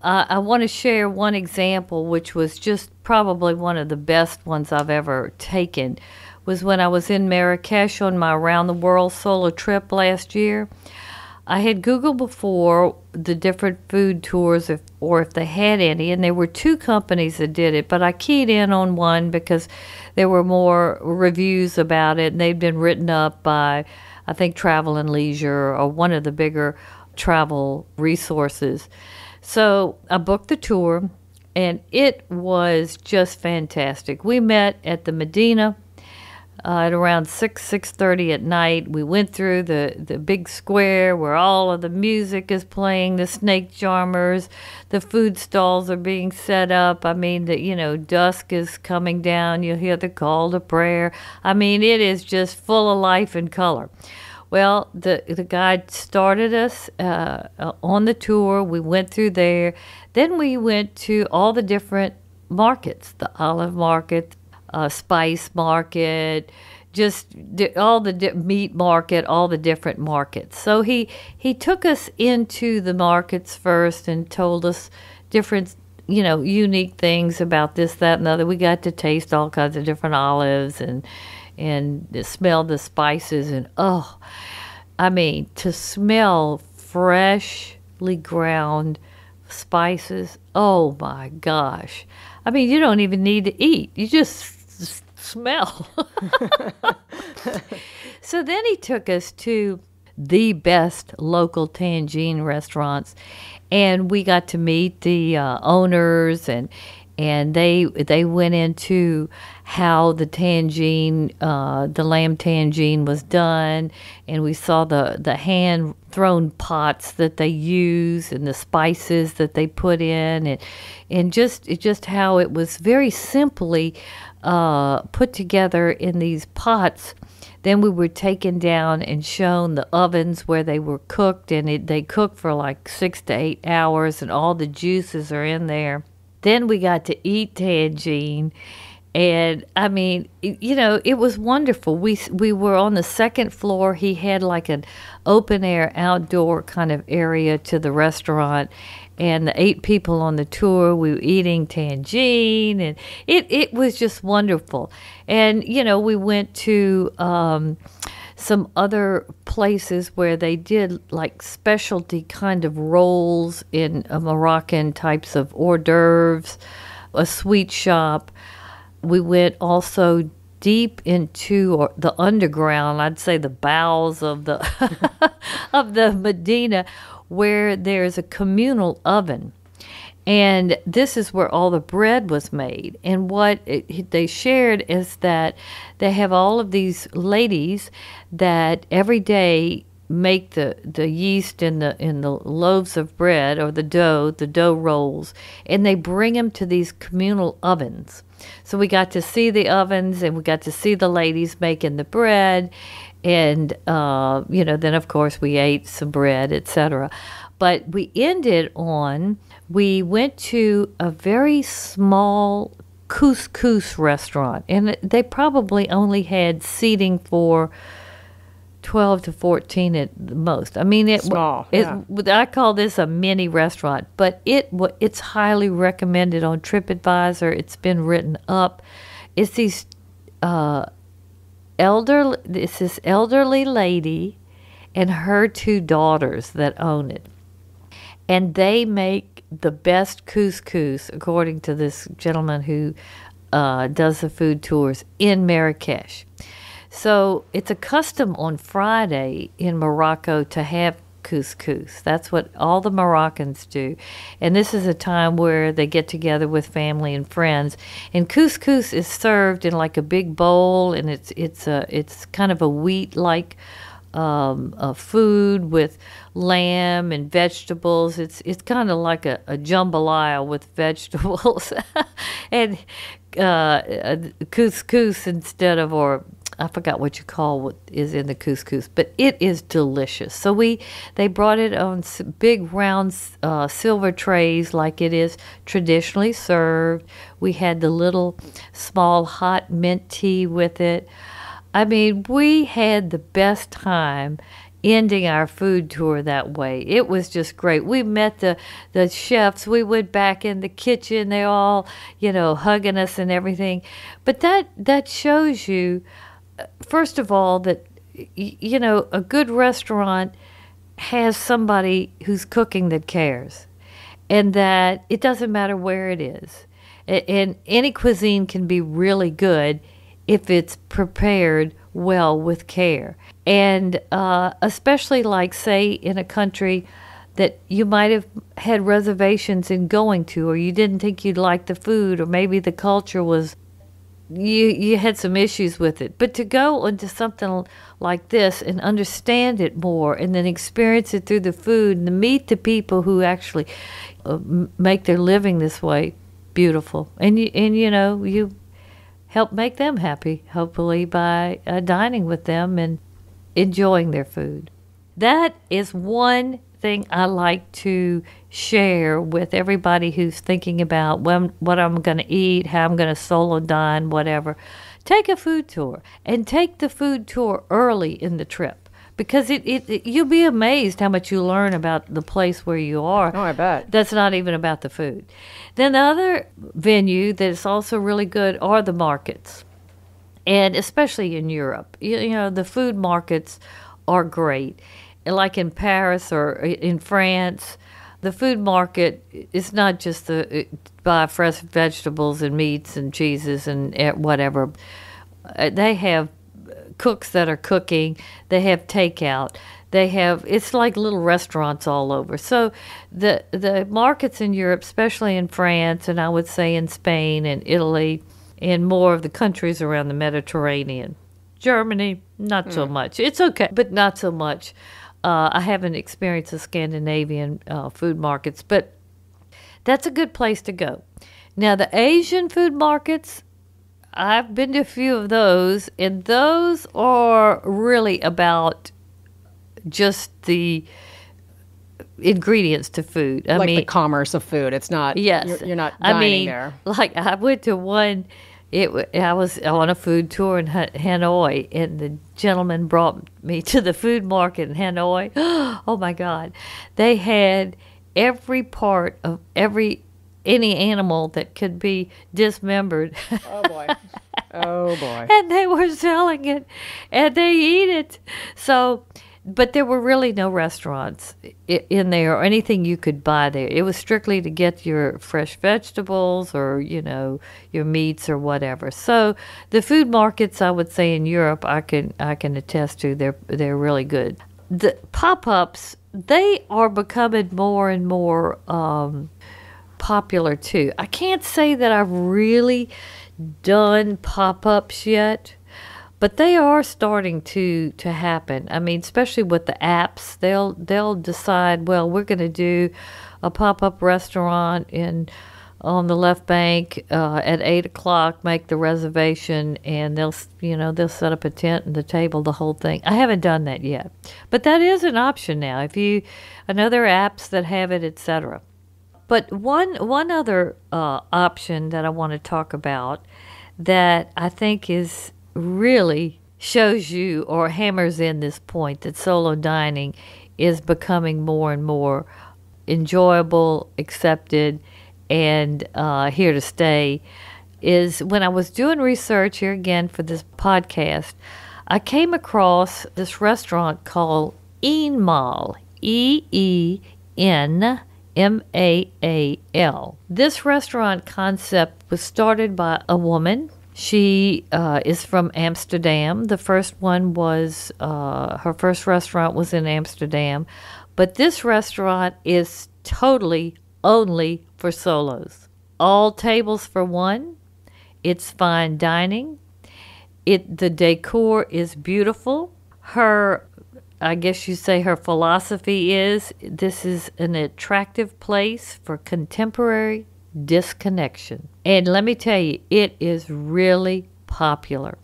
Uh, I want to share one example, which was just probably one of the best ones I've ever taken, was when I was in Marrakesh on my Around the World solo trip last year. I had Googled before the different food tours, if, or if they had any, and there were two companies that did it, but I keyed in on one because there were more reviews about it, and they'd been written up by, I think, Travel and Leisure, or one of the bigger travel resources. So I booked the tour, and it was just fantastic. We met at the Medina uh, at around six, six thirty at night. We went through the, the big square where all of the music is playing, the snake charmers, the food stalls are being set up. I mean, the, you know, dusk is coming down. You'll hear the call to prayer. I mean, it is just full of life and color. Well, the the guide started us uh, on the tour. We went through there. Then we went to all the different markets, the olive market, uh, spice market, just all the di meat market, all the different markets. So he, he took us into the markets first and told us different, you know, unique things about this, that, and the other. We got to taste all kinds of different olives and and smell the spices, and oh, I mean, to smell freshly ground spices, oh my gosh. I mean, you don't even need to eat. You just s smell. So then he took us to the best local Tagine restaurants, and we got to meet the uh, owners, and And they they went into how the tagine, uh, the lamb tagine was done, and we saw the, the hand-thrown pots that they use and the spices that they put in, and and just just how it was very simply uh, put together in these pots. Then we were taken down and shown the ovens where they were cooked, and it, they cook for like six to eight hours, and all the juices are in there. Then we got to eat tagine, and I mean, you know, it was wonderful. We we were on the second floor. He had like an open air, outdoor kind of area to the restaurant, and the eight people on the tour, we were eating tagine, and it, it was just wonderful. And, you know, we went to um, some other places where they did like specialty kind of rolls in uh, Moroccan types of hors d'oeuvres, a sweet shop. We went also deep into or the underground, I'd say the bowels of the of the Medina, where there's a communal oven. And this is where all the bread was made. And what it, they shared is that they have all of these ladies that every day make the, the yeast in the, in the loaves of bread, or the dough, the dough rolls, and they bring them to these communal ovens. So we got to see the ovens, and we got to see the ladies making the bread. And, uh, you know, then, of course, we ate some bread, et cetera. But we ended on, we went to a very small couscous restaurant, and they probably only had seating for twelve to fourteen at the most. I mean, it, Small, it, yeah. it I call this a mini restaurant, but it it's highly recommended on TripAdvisor. It's been written up. It's these uh, elder it's this elderly lady and her two daughters that own it. And they make the best couscous, according to this gentleman who uh, does the food tours in Marrakesh. So it's a custom on Friday in Morocco to have couscous. That's what all the Moroccans do. And this is a time where they get together with family and friends. And couscous is served in like a big bowl, and it's it's a it's kind of a wheat-like um, a food with lamb and vegetables. It's it's kind of like a, a jambalaya with vegetables and uh, couscous instead of or I forgot what you call what is in the couscous, but it is delicious. So we, they brought it on big round uh, silver trays like it is traditionally served. We had the little small hot mint tea with it. I mean, we had the best time ending our food tour that way. It was just great. We met the, the chefs. We went back in the kitchen. They all, you know, hugging us and everything. But that, that shows you, first of all, that, you know, a good restaurant has somebody who's cooking that cares, and that it doesn't matter where it is. And any cuisine can be really good if it's prepared well with care. And uh, especially like, say, in a country that you might have had reservations in going to, or you didn't think you'd like the food, or maybe the culture was You you had some issues with it. But to go into something like this and understand it more and then experience it through the food and to meet the people who actually uh, make their living this way, beautiful. And you, and, you know, you help make them happy, hopefully, by uh, dining with them and enjoying their food. That is one thing I like to share with everybody who's thinking about when, what I'm going to eat, how I'm going to solo dine, whatever. Take a food tour, and take the food tour early in the trip, because it, it, it you'll be amazed how much you learn about the place where you are. Oh, I bet. That's not even about the food. Then the other venue that's also really good are the markets, and especially in Europe. You, you know, the food markets are great. Like in Paris or in France, the food market is not just the buy fresh vegetables and meats and cheeses and whatever. They have cooks that are cooking. They have takeout. They have, it's like little restaurants all over. So the the markets in Europe, especially in France, and I would say in Spain and Italy and more of the countries around the Mediterranean. Germany, not so mm. much. It's okay, but not so much. Uh, I haven't experienced the Scandinavian uh, food markets, but that's a good place to go. Now, the Asian food markets, I've been to a few of those, and those are really about just the ingredients to food. I like mean, the commerce of food. It's not, yes, you're, you're not dining I mean, there. Like I went to one, It. I was on a food tour in Hanoi, and the gentleman brought me to the food market in Hanoi. Oh, my God. They had every part of every any animal that could be dismembered. Oh, boy. Oh, boy. And they were selling it, and they eat it. So, but there were really no restaurants in there or anything you could buy there. It was strictly to get your fresh vegetables or, you know, your meats or whatever. So the food markets, I would say in Europe, I can I can attest to, they're they're really good. The pop-ups, they are becoming more and more um, popular too. I can't say that I've really done pop-ups yet, but they are starting to, to happen. I mean, especially with the apps, they'll they'll decide, well, we're going to do a pop-up restaurant in on the left bank uh, at eight o'clock. Make the reservation, and they'll you know they'll set up a tent and the table, the whole thing. I haven't done that yet, but that is an option now. If you, I know there are apps that have it, et cetera. But one one other uh, option that I want to talk about that I think is really shows you or hammers in this point that solo dining is becoming more and more enjoyable, accepted, and uh, here to stay, is when I was doing research here again for this podcast, I came across this restaurant called Eenmaal, E E N M A A L. This restaurant concept was started by a woman. She uh, is from Amsterdam. The first one was, uh, her first restaurant was in Amsterdam. But this restaurant is totally only for solos. All tables for one. It's fine dining. It the decor is beautiful. Her, I guess you say her philosophy is, this is an attractive place for contemporary disconnection. And let me tell you, it is really popular.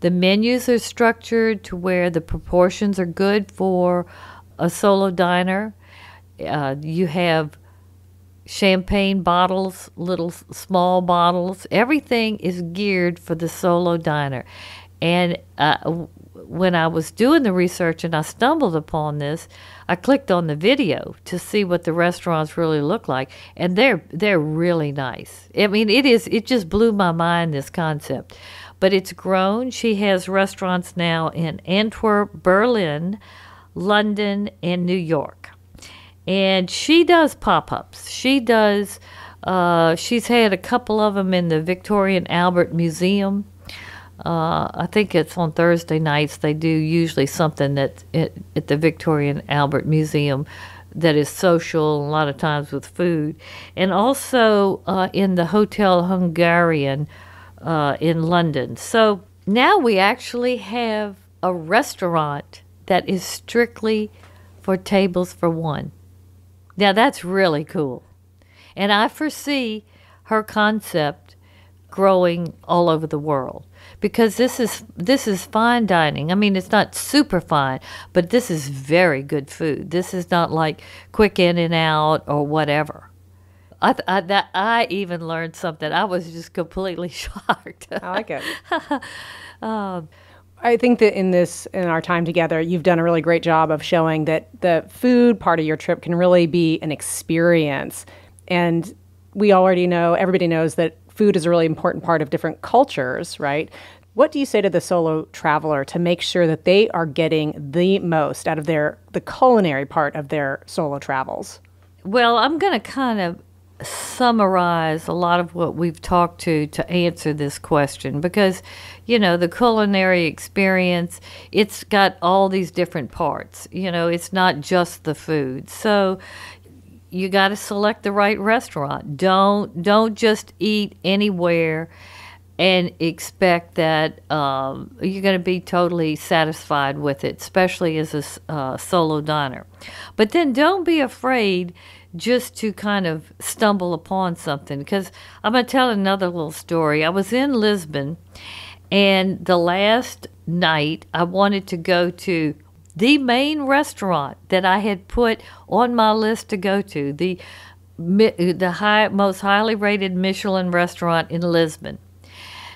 The menus are structured to where the proportions are good for a solo diner. Uh, you have champagne bottles, little small bottles. Everything is geared for the solo diner. And uh, when I was doing the research and I stumbled upon this, I clicked on the video to see what the restaurants really look like, and they're they're really nice. I mean, it is it just blew my mind, this concept. But it's grown. She has restaurants now in Antwerp, Berlin, London, and New York. And she does pop-ups. She does uh, she's had a couple of them in the Victoria and Albert Museum. Uh, I think it's on Thursday nights. They do usually something that it, at the Victoria and Albert Museum that is social, a lot of times with food. And also uh, in the Hotel Hungarian uh, in London. So now we actually have a restaurant that is strictly for tables for one. Now that's really cool. And I foresee her concept growing all over the world, because this is this is fine dining. I mean, it's not super fine, but this is very good food. This is not like quick in and out or whatever. I th I, that, I even learned something. I was just completely shocked. I like it. um, I think that in this in our time together, you've done a really great job of showing that the food part of your trip can really be an experience. And we already know, everybody knows that food is a really important part of different cultures, right? What do you say to the solo traveler to make sure that they are getting the most out of their the culinary part of their solo travels? Well, I'm going to kind of summarize a lot of what we've talked to to answer this question, because, you know, the culinary experience, it's got all these different parts. You know, it's not just the food. So you got to select the right restaurant. Don't don't just eat anywhere and expect that um, you're going to be totally satisfied with it, especially as a uh, solo diner. But then don't be afraid just to kind of stumble upon something, because I'm going to tell another little story. I was in Lisbon, and the last night I wanted to go to the main restaurant that I had put on my list to go to, the the high, most highly rated Michelin restaurant in Lisbon.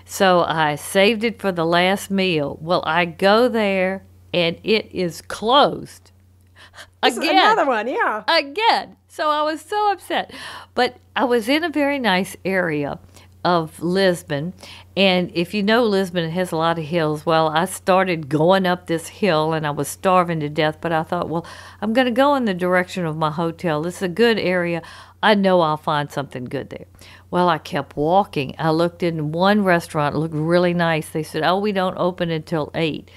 So I saved it for the last meal. Well, I go there, and it is closed. Again. This is another one, yeah. Again. So I was so upset. But I was in a very nice area of Lisbon, and if you know Lisbon, it has a lot of hills. Well, I started going up this hill, and I was starving to death, but I thought, well, I'm going to go in the direction of my hotel. This is a good area. I know I'll find something good there. Well, I kept walking. I looked in one restaurant. It looked really nice. They said, oh, we don't open until eight.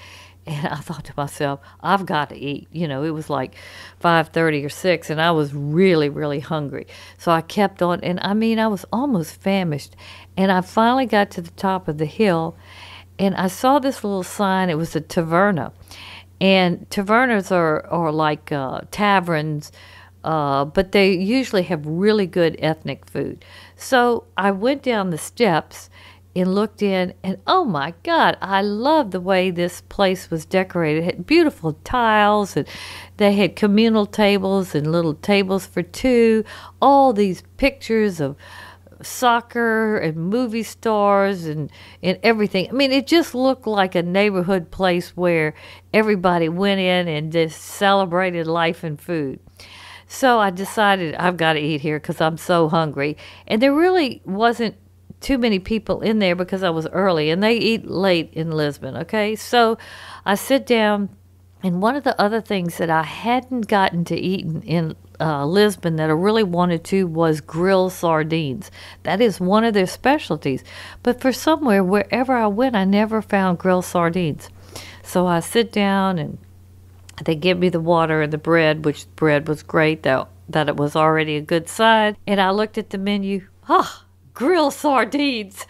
And I thought to myself, I've got to eat. You know, it was like five thirty or six, and I was really, really hungry. So I kept on, and I mean, I was almost famished. And I finally got to the top of the hill, and I saw this little sign. It was a taverna. And tavernas are, are like uh, taverns, uh, but they usually have really good ethnic food. So I went down the steps and looked in, and oh my God, I love the way this place was decorated. It had beautiful tiles, and they had communal tables and little tables for two, all these pictures of soccer and movie stars and, and everything. I mean, it just looked like a neighborhood place where everybody went in and just celebrated life and food. So I decided I've got to eat here because I'm so hungry. And there really wasn't too many people in there because I was early, and they eat late in Lisbon, okay? So I sit down, and one of the other things that I hadn't gotten to eat in uh, Lisbon that I really wanted to was grilled sardines. That is one of their specialties. But for somewhere, wherever I went, I never found grilled sardines. So I sit down, and they give me the water and the bread, which bread was great, though that it was already a good side. And I looked at the menu, ah, oh, grilled sardines.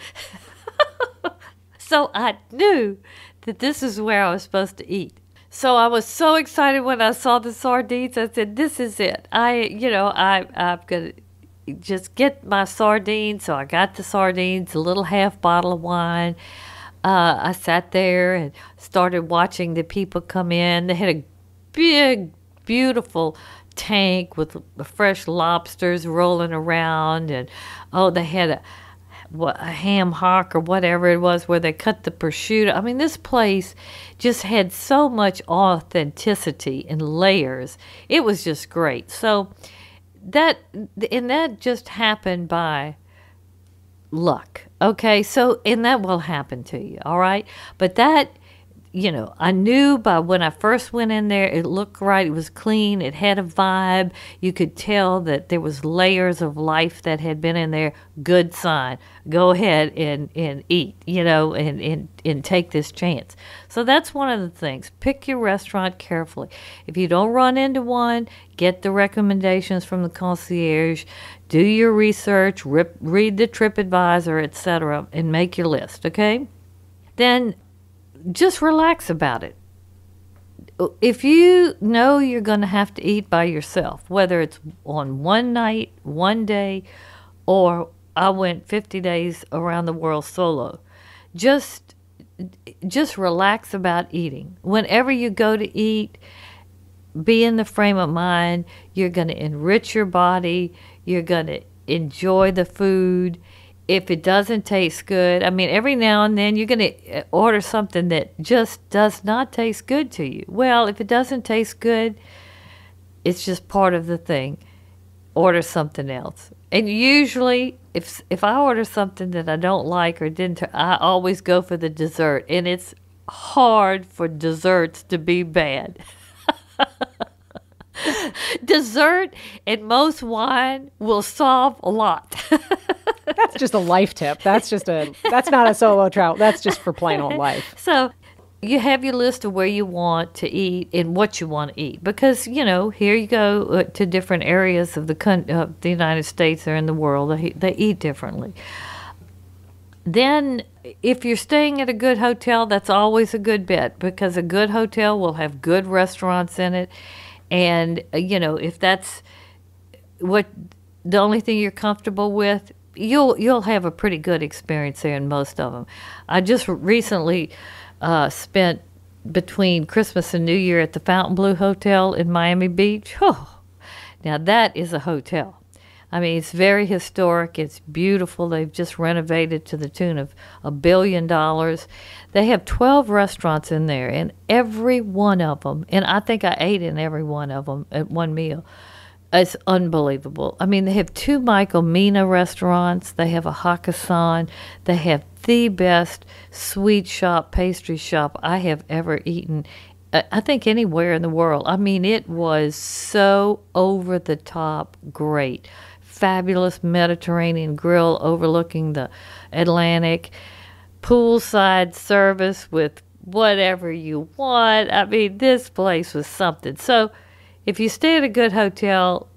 So I knew that this is where I was supposed to eat. So I was so excited when I saw the sardines. I said, this is it. I, you know, I, I'm going to just get my sardines. So I got the sardines, a little half bottle of wine. Uh, I sat there and started watching the people come in. They had a big, beautiful tank with fresh lobsters rolling around, and oh, they had a, a ham hock or whatever it was where they cut the prosciutto. I mean, this place just had so much authenticity and layers. It was just great. So that, and that just happened by luck. Okay, so, and that will happen to you, all right? But that, you know, I knew by when I first went in there, it looked right, it was clean, it had a vibe. You could tell that there was layers of life that had been in there. Good sign. Go ahead and, and eat, you know, and, and, and take this chance. So that's one of the things. Pick your restaurant carefully. If you don't run into one, get the recommendations from the concierge. Do your research, rip, read the TripAdvisor, et cetera, and make your list, okay? Then just relax about it. If you know you're going to have to eat by yourself, whether it's on one night, one day, or I went fifty days around the world solo, just just relax about eating. Whenever you go to eat, be in the frame of mind, you're going to enrich your body. You're going to enjoy the food. If it doesn't taste good, I mean, every now and then you're going to order something that just does not taste good to you. Well, if it doesn't taste good, it's just part of the thing. Order something else. And usually, if if I order something that I don't like or didn't, I always go for the dessert. And it's hard for desserts to be bad. Dessert and most wine will solve a lot. That's just a life tip. That's just a, that's not a solo travel. That's just for plain old life. So you have your list of where you want to eat and what you want to eat. Because, you know, here you go uh, to different areas of the, con- uh, the United States or in the world. They, they eat differently. Then if you're staying at a good hotel, that's always a good bet. Because a good hotel will have good restaurants in it. And, you know, if that's what the only thing you're comfortable with, you'll you'll have a pretty good experience there in most of them. I just recently uh, spent between Christmas and New Year at the Fontainebleau Hotel in Miami Beach. Oh, now that is a hotel. I mean, it's very historic. It's beautiful. They've just renovated to the tune of a billion dollars. They have twelve restaurants in there, and every one of them, and I think I ate in every one of them at one meal. It's unbelievable. I mean, they have two Michael Mina restaurants. They have a Hakkasan. They have the best sweet shop, pastry shop I have ever eaten, I think, anywhere in the world. I mean, it was so over-the-top great. Fabulous Mediterranean grill overlooking the Atlantic, poolside service with whatever you want. I mean, this place was something. So if you stay at a good hotel,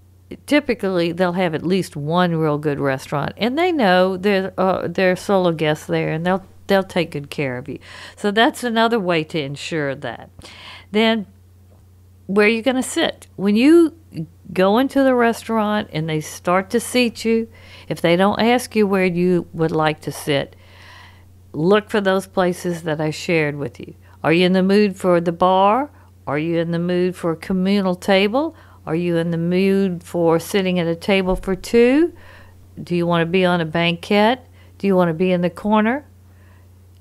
typically they'll have at least one real good restaurant, and they know there uh, there are solo guests there, and they'll they'll take good care of you. So that's another way to ensure that. Then where are you going to sit? When you go into the restaurant and they start to seat you, if they don't ask you where you would like to sit, look for those places that I shared with you. Are you in the mood for the bar? Are you in the mood for a communal table? Are you in the mood for sitting at a table for two? Do you want to be on a banquette? Do you want to be in the corner?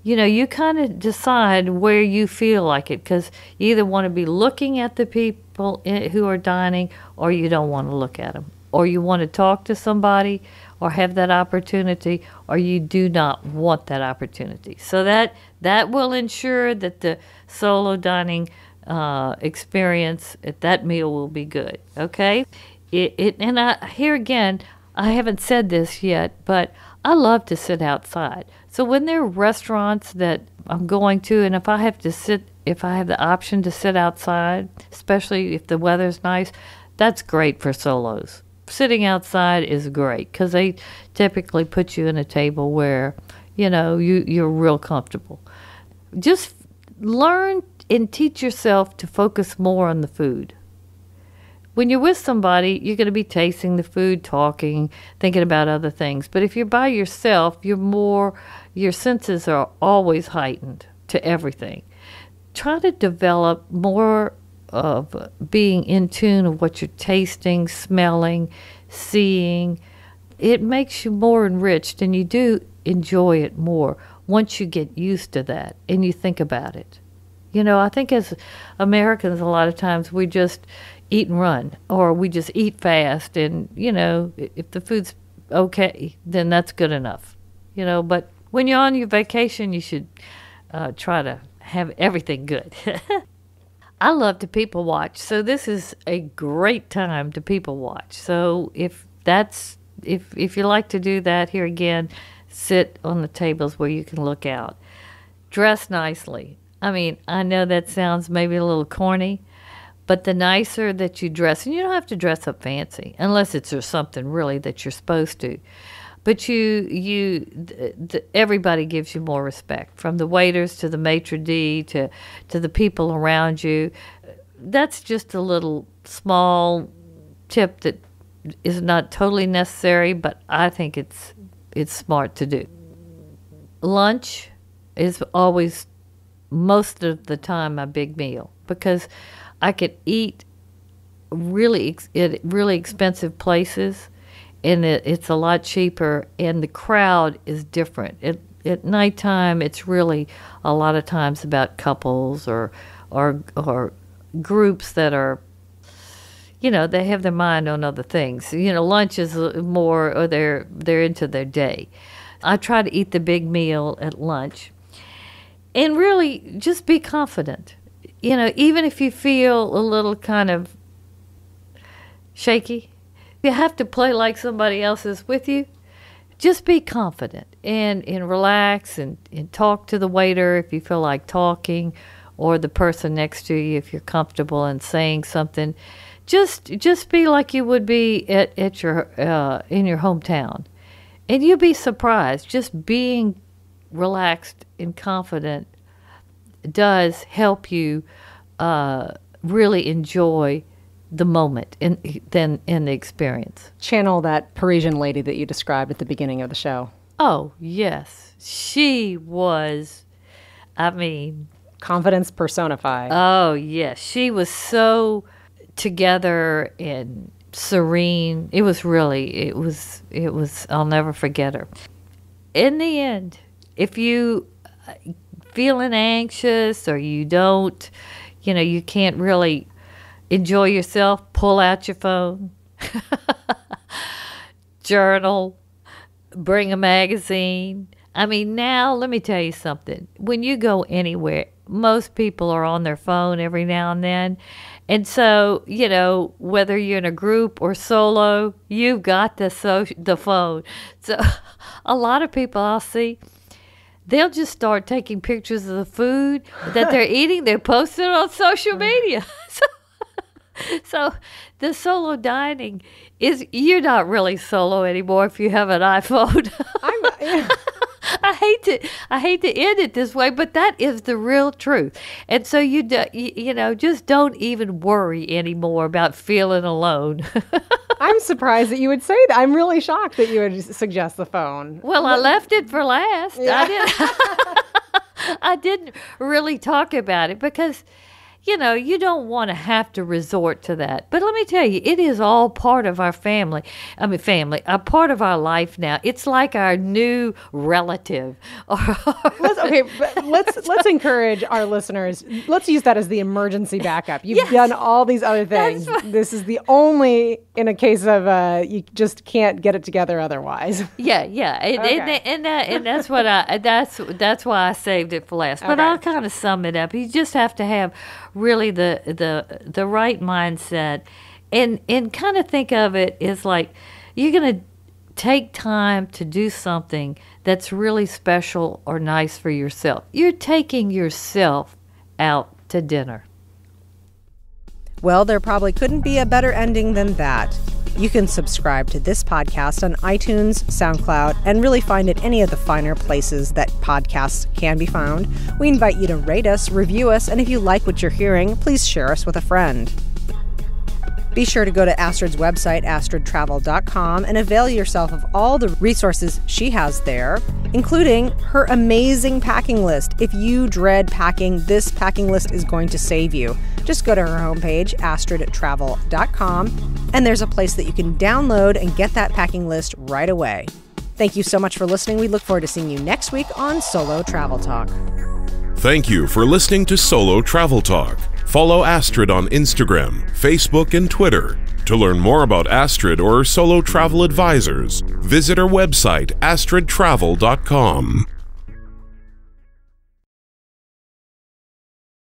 You know, you kind of decide where you feel like it, because you either want to be looking at the people in, who are dining, or you don't want to look at them, or you want to talk to somebody or have that opportunity, or you do not want that opportunity. So that that will ensure that the solo dining uh, experience at that meal will be good, okay? It, it, and I, here again, I haven't said this yet, but I love to sit outside. So when there are restaurants that I'm going to, and if I have to sit, if I have the option to sit outside, especially if the weather's nice, that's great for solos. Sitting outside is great because they typically put you in a table where, you know, you, you're real comfortable. Just learn and teach yourself to focus more on the food. When you're with somebody, you're going to be tasting the food, talking, thinking about other things. But if you're by yourself, you're more, your senses are always heightened to everything. Try to develop more of being in tune of what you're tasting, smelling, seeing. It makes you more enriched, and you do enjoy it more once you get used to that and you think about it. You know, I think as Americans, a lot of times we just eat and run, or we just eat fast, and, you know, if the food's okay, then that's good enough, you know. But when you're on your vacation, you should uh, try to have everything good. I love to people watch, so this is a great time to people watch. So if that's if if you like to do that, here again, sit on the tables where you can look out. Dress nicely. I mean, I know that sounds maybe a little corny, but the nicer that you dress, and you don't have to dress up fancy unless it's or something really that you're supposed to. But you, you, th th everybody gives you more respect, from the waiters to the maitre d' to to the people around you. That's just a little small tip that is not totally necessary, but I think it's it's smart to do. Lunch is always most of the time my big meal, because I could eat really at really expensive places, and it, it's a lot cheaper, and the crowd is different. At, at nighttime, it's really a lot of times about couples or, or, or groups that are, you know, they have their mind on other things. You know, lunch is more, or they're, they're into their day. I try to eat the big meal at lunch, and really just be confident. You know, even if you feel a little kind of shaky, you have to play like somebody else is with you. Just be confident and, and relax and, and talk to the waiter if you feel like talking, or the person next to you if you're comfortable in saying something. Just just be like you would be at, at your uh, in your hometown. And you'll be surprised. Just being relaxed and confident does help you uh, really enjoy the moment and then in the experience. Channel that Parisian lady that you described at the beginning of the show. Oh, yes. She was, I mean... confidence personified. Oh, yes. She was so together and serene. It was really, it was, it was, I'll never forget her. In the end, if you... feeling anxious, or you don't, you know, you can't really enjoy yourself, pull out your phone, journal, bring a magazine. I mean, now, let me tell you something. When you go anywhere, most people are on their phone every now and then. And so, you know, whether you're in a group or solo, you've got the, so the phone. So a lot of people I'll see, they'll just start taking pictures of the food that they're eating. They're posting it on social media. So, so the solo dining is, you're not really solo anymore if you have an iPhone. I'm, yeah. I hate to I hate to end it this way, but that is the real truth. And so you do, you, you know, just don't even worry anymore about feeling alone. I'm surprised that you would say that. I'm really shocked that you would suggest the phone. Well, but I left it for last. Yeah. I didn't I didn't really talk about it because, you know, you don't want to have to resort to that. But let me tell you, it is all part of our family. I mean, family, a part of our life now. It's like our new relative. let's, okay, but let's let's encourage our listeners. Let's use that as the emergency backup. You've yes. done all these other things. Right. This is the only in a case of uh, you just can't get it together otherwise. Yeah, yeah, and okay. and, and, that, and that's what I that's that's why I saved it for last. But okay. I'll kind of sum it up. You just have to have really the the the right mindset, and and kind of think of it as like you're gonna take time to do something that's really special or nice for yourself. You're taking yourself out to dinner. Well, there probably couldn't be a better ending than that. You can subscribe to this podcast on iTunes, SoundCloud, and really find it any of the finer places that podcasts can be found. We invite you to rate us, review us, and if you like what you're hearing, please share us with a friend. Be sure to go to Astrid's website, Astrid Travel dot com, and avail yourself of all the resources she has there, including her amazing packing list. If you dread packing, this packing list is going to save you. Just go to her homepage, Astrid Travel dot com, and there's a place that you can download and get that packing list right away. Thank you so much for listening. We look forward to seeing you next week on Solo Travel Talk. Thank you for listening to Solo Travel Talk. Follow Astrid on Instagram, Facebook, and Twitter. To learn more about Astrid or her solo travel advisors, visit her website, Astrid Travel dot com.